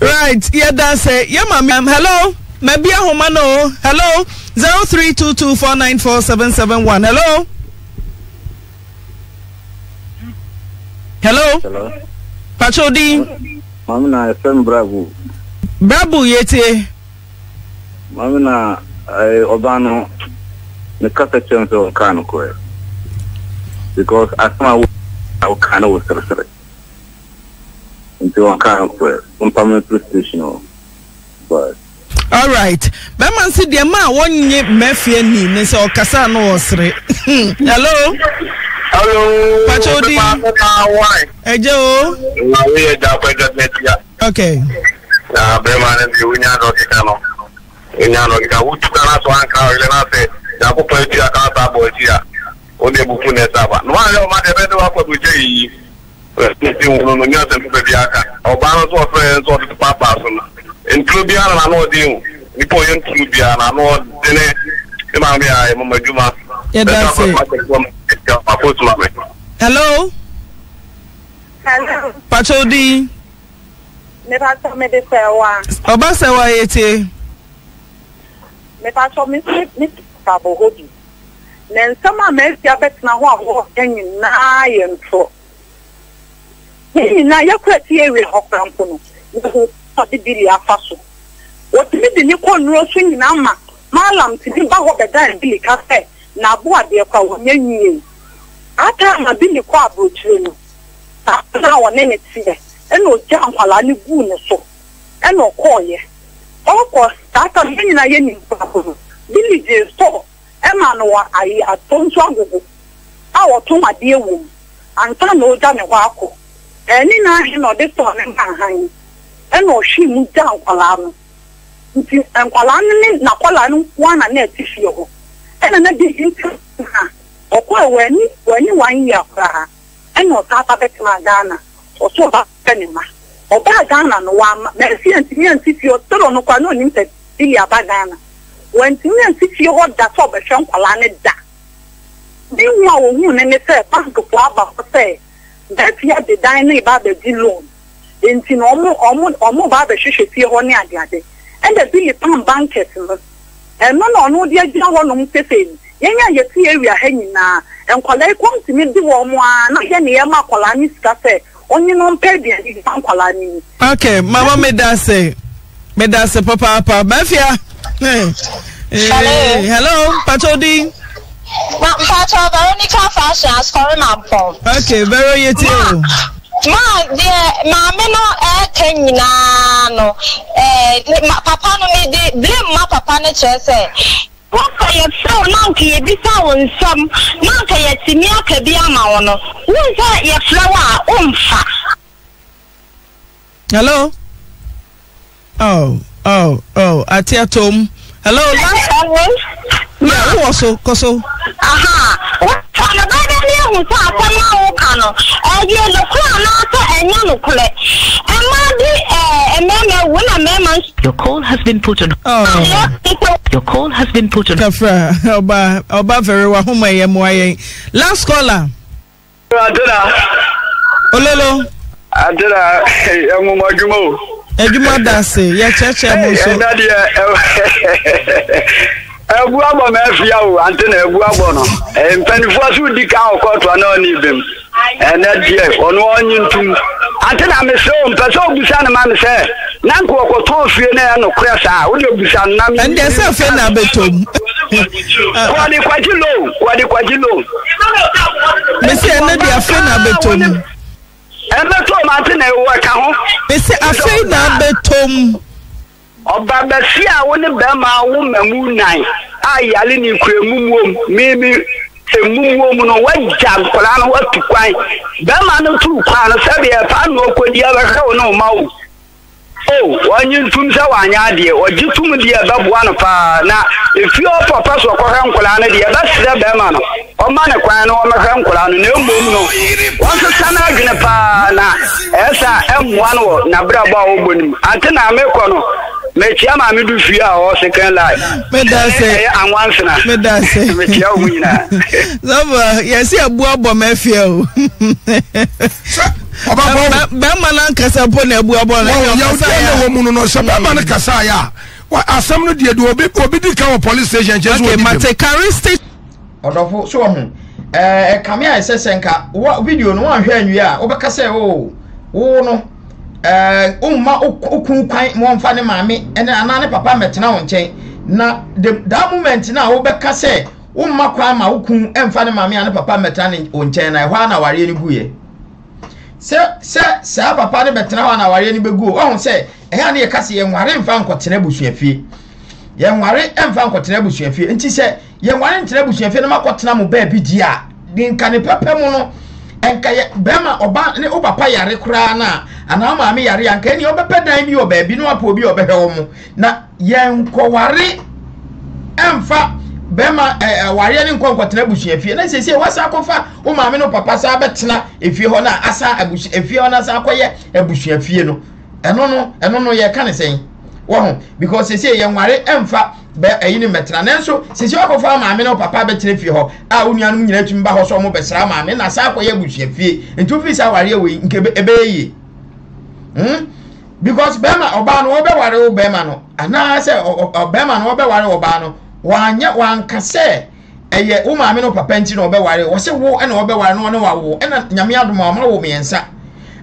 Right, yeah, that's it. Yeah, ma'am. Hello. Maybe a humano. Hello. 0322494771. Hello. Hello. Hello. Pachodi. Mami na FM Bravo. Bravo yete. Mami na Obano. The conversation is kind of because as my kind of was into a kind of permanent station, but. All right. Bama si de ma wonye mefie ni ne se okasa no osre. Hello. Hello. Pachodi. Eje o. We da pega metia. Okay. Na bema na ni unya no kikano. Unya no kikawu tukana so anka ile na se da ko peti aka ta botia. O de buku ne saba. No ale o ma de be wa ko buje yi. Respect uno no nya se bebe aka. O ba no so friends or the papa so na. In Clubia, I know you. We put in Clubia, I know Dene, Mamma, Mamma Juma. Hello? Hello? Pachodi? Never told me this. Obasawa, never told me Miss Tabohodi. Then someone makes your bets now walking in iron so. Now you're quite here with Hockampono. What did the new corn roasting in Amma? Malam to be back up a dime Billy Cafe. Now, what they call me. I tell my Billy Quabble to now and then it's here. And no jam while I knew or so. And no call ye. Of course, that I'm in a yenny problem. Billy Jay's store. Emma, no, I at Tom Swango. Our two, my dear woman. And Tom no damn walk. And in I know this one and hang. Eno she moved down Colano. And Colano, Napoleon, one and net if you. And another didn't her. Or quite when you wine your car. And no Tata Betmagana, or so about Penima. Or Badana, no one, Mercy and Timmy and Sissy, or Toro no Cano, and Tia Badana. When Timmy and Sissy hold that over Sean Colano, that. Didn't know who and they said, Pass the Quabba, say, that's yet the dining about the Dillon. Inti normal omo ba be hwehwefie ho ne adeade and the Billy Pan bankers no e no na ono dia gina ho no mfefe yenya yeti area ha nyina enkwala ikwantimi di wo mo a na ye ne ye makola ni sika se onye no mpa dia di bankwala ni. Okay mama me da se papa mafia. Hello Pachodi. Pachodi Veronica fashion as corona bomb. Okay very yeti. Ma dear mamma no no papa no me de blame ma papa no say what for your soul now can be sound some now can you me aka bi ama no who's that your flower umfa. Hello. Oh atiatom. Hello yeah who also koso aha what for no your call has been put on. Your call has been put on. Last caller. Ololo. Ebuabo me fia o ante na ebuabo no empanifo so di ka okoto na oni bem ena die ono onyi ntum ante na me se o mpaso obusa na ma me se na nko okoto fie na ya no kura sa o de obusa na me ende se fie na betom kwadi kwajilo me se ene de afi na betom ebetom ante na ewa ka ho me se afi na betom Oba besia woni bema wo mamu nan ayale ni kremumuom mimi emumuom no wajja nkola no watukwan bema no tukwa no sabe e pa no okodi abaka wono mawo o wanyin tumsa wanya de ojitum de baboa no pa na efi papa so kwara nkola na de basira bema no oma ne kwan no omaka nkola no na emum no wonso sana agene pa na esa emwa no na braba wo bonim ante na meko no me tia ma me do fia o second life me dance and once na me dance me tia o nyina zaba yes e bu abo me fia o ba ma na kasa po na bu abo na ya o tia no wo mu no so ba ma na kasa ya What are some of the obi police station? Just okay, Matekari station. Odofo so ho. Kame a sesenka video no anhwa anwia obekase o wo no umma okun kwan mo mfa ne maame ene ana ne papa metena wo nchen na that moment na obekase umma kwa ma okun emfa ne maame ana papa metena wo nchen na ehwa na ware ni guye se papa ne betena ho na ware ni begu o ho se ehia ne yekase ye nware mfa nkotena busuafie ye nware emfa nkotena busuafie nti se ye wan ntrebu chefe na makotena mo ba bi dia din ka ne pepe mu no enka ye bema oba ne obapa yare kura na ana ma me yare anka ni obepe dan bi oba bi no apo bi obehe wo mu na ye nkoware emfa bema ware ne nkonkotena busuafie na sese wasa akofa wo ma me no papa sa betena efie ho na asa abusu efie ho na sa akoye abusuafie no eno no ye ka ne sen wo because sese ye nware emfa be eyini metra nanso sisi akofa maame na papa betre fie ho a onuanum nyina tumba ho so mo besra maame na sa akoye buhie fie ntu fie sa ware we nke ebeye because bema oba no obe ware wo bema no ana se bema no obe ware oba no wanye wanka se eye wo maame no papa nti no obe ware wo se wo na obe ware no wa wo na nyame adom ama wo miensa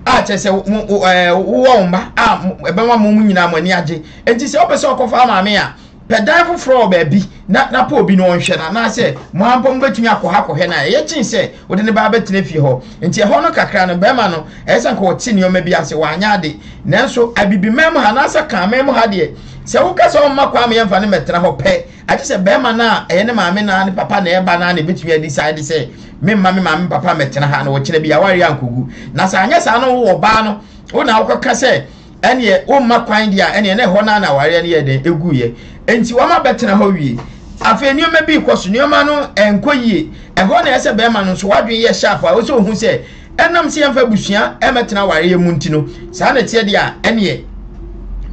a chese wo mba a bema mo nyina mo ani age enti se opese akofa maame a pedal for baby, na po bi no nhwe na na se mo ampom betumi akoha kohwe na ye kin se wode ne ba betene fie ho nti ho no kakra no be ma no esa nko ti nioma bi ase wa anya de nanso abibi mem ha na asa kan mem ha de se wo ka so mma kwa me mfa ne metra ho pe age se be ma na e ne maame na ne papa na e ba na ne betumi adi side se me maame papa metra ha na wo kire bi awari ankogu na sa anya sa no wo ba no wo na akoka se ene wo mma kwan dia ene ne ho na ware ne ye den eguye enti wo ma betena ho wie afa nioma bi kwoso nioma no enko yie eho na ese be ma no so wadwe ye sharp a wo se ohun se enam se yemfa busua emetena ware ye mu nti no sa na tie dia ene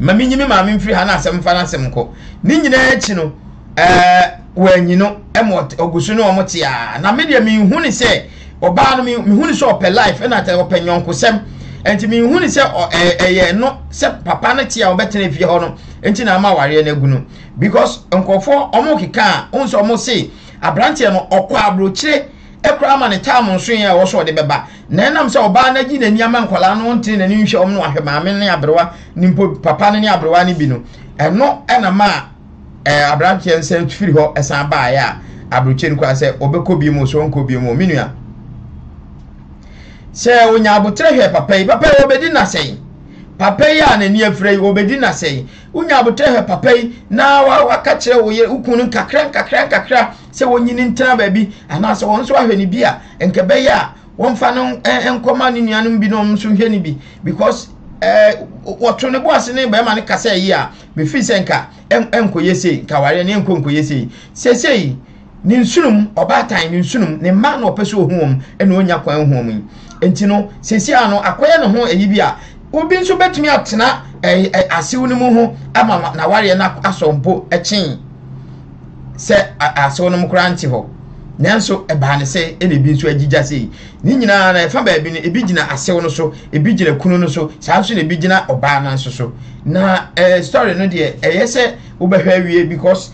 mami nyimi maami mfiri ha na asem fa na asem ko ni nyina echi no wanyi no emot ogusu no omote a na media mi hu ni se oba no mi hu ni so ope life na ta ope nyonko sem enti mi hu ni se eye no se papa na tie a obetena fie ho no enti na ama ware na gunu because nkofo omo kika onso omo se abrantie no okwa abrochire ekra ma ne tam nso ya wo so de beba na enam se oba na gi na niam ankola no ntine na nhwe om no ahwe maame ne abrewa nimpo papa ne abrewa ne bi no eno enama abrantie nse tfiri ho esa baa ya abrochire kwa se obekobi mu so nkobi mu minua se onya abotre hwe papa obedi na sei papa ya na ni afrei obedi na sei unya abotre papa na waka kire wo ye ukunu kakran se wonyini ntana ba bi ana se wonso ahweni bi a enkebe ya wonfa no enkoma ni nuanum bi no mso hweni bi because wotro ne boase ne ba ma ne kasa yi a me fi se nka enkoyese nka ware ne enkoyese sesei ni nsunum obatan ni nsunum ne ma na opeso ohum ene onya kwan ohum enti no sesei ano akoye ne ho eyi bi a obi nso betumi atena asiwu ne mu ho ama na ware na asompo echi se aso no mkura nti ho nanso eba ne se ene bi nso agija sei ni nyina na efa ba bi ne ebi gina asew no so ebi gina kunu no so saa nso ne bi gina oba na nso so na story no de yese obehwa wie because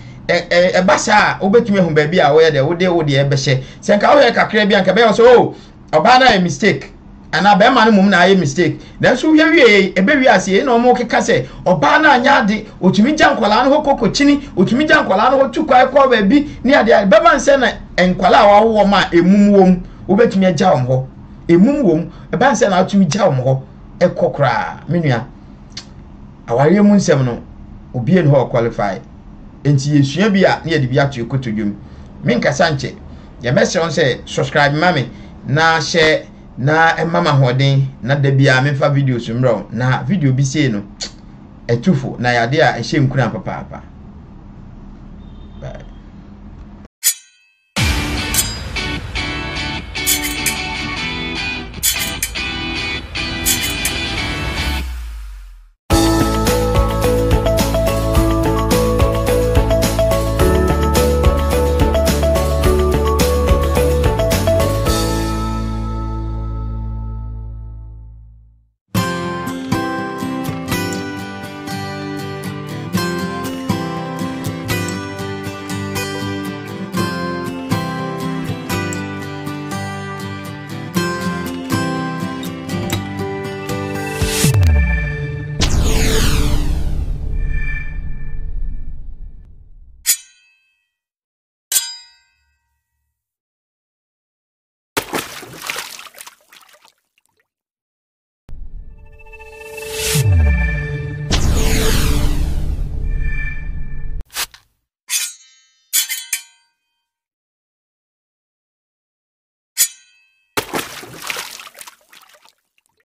eba saa obetumi ehun ba bi a wo ye de wo de ebehye se nka wo ye kakra bi anka be so oh oba na a mistake ana be ma no mum na aye mistake nanso wie wie ebe wie ase na omo keka se oba na anya de otumi jankwala no hokoko chini otumi jankwala no hotukwa ekwa ba bi ni ade be ban se na enkwala wa wo ma emumwom obetumi agya wom ho emumwom e ban se na otumi gya wom ho ekokra menua awari mu nsem no obi en ho qualify enti yesua bia na yedibia to ekotodwum menka sanche ye message se subscribe mami na share na mama hoden na da bia me fa videos mraw na video bi sei no etufo na yade a ehye nkura papa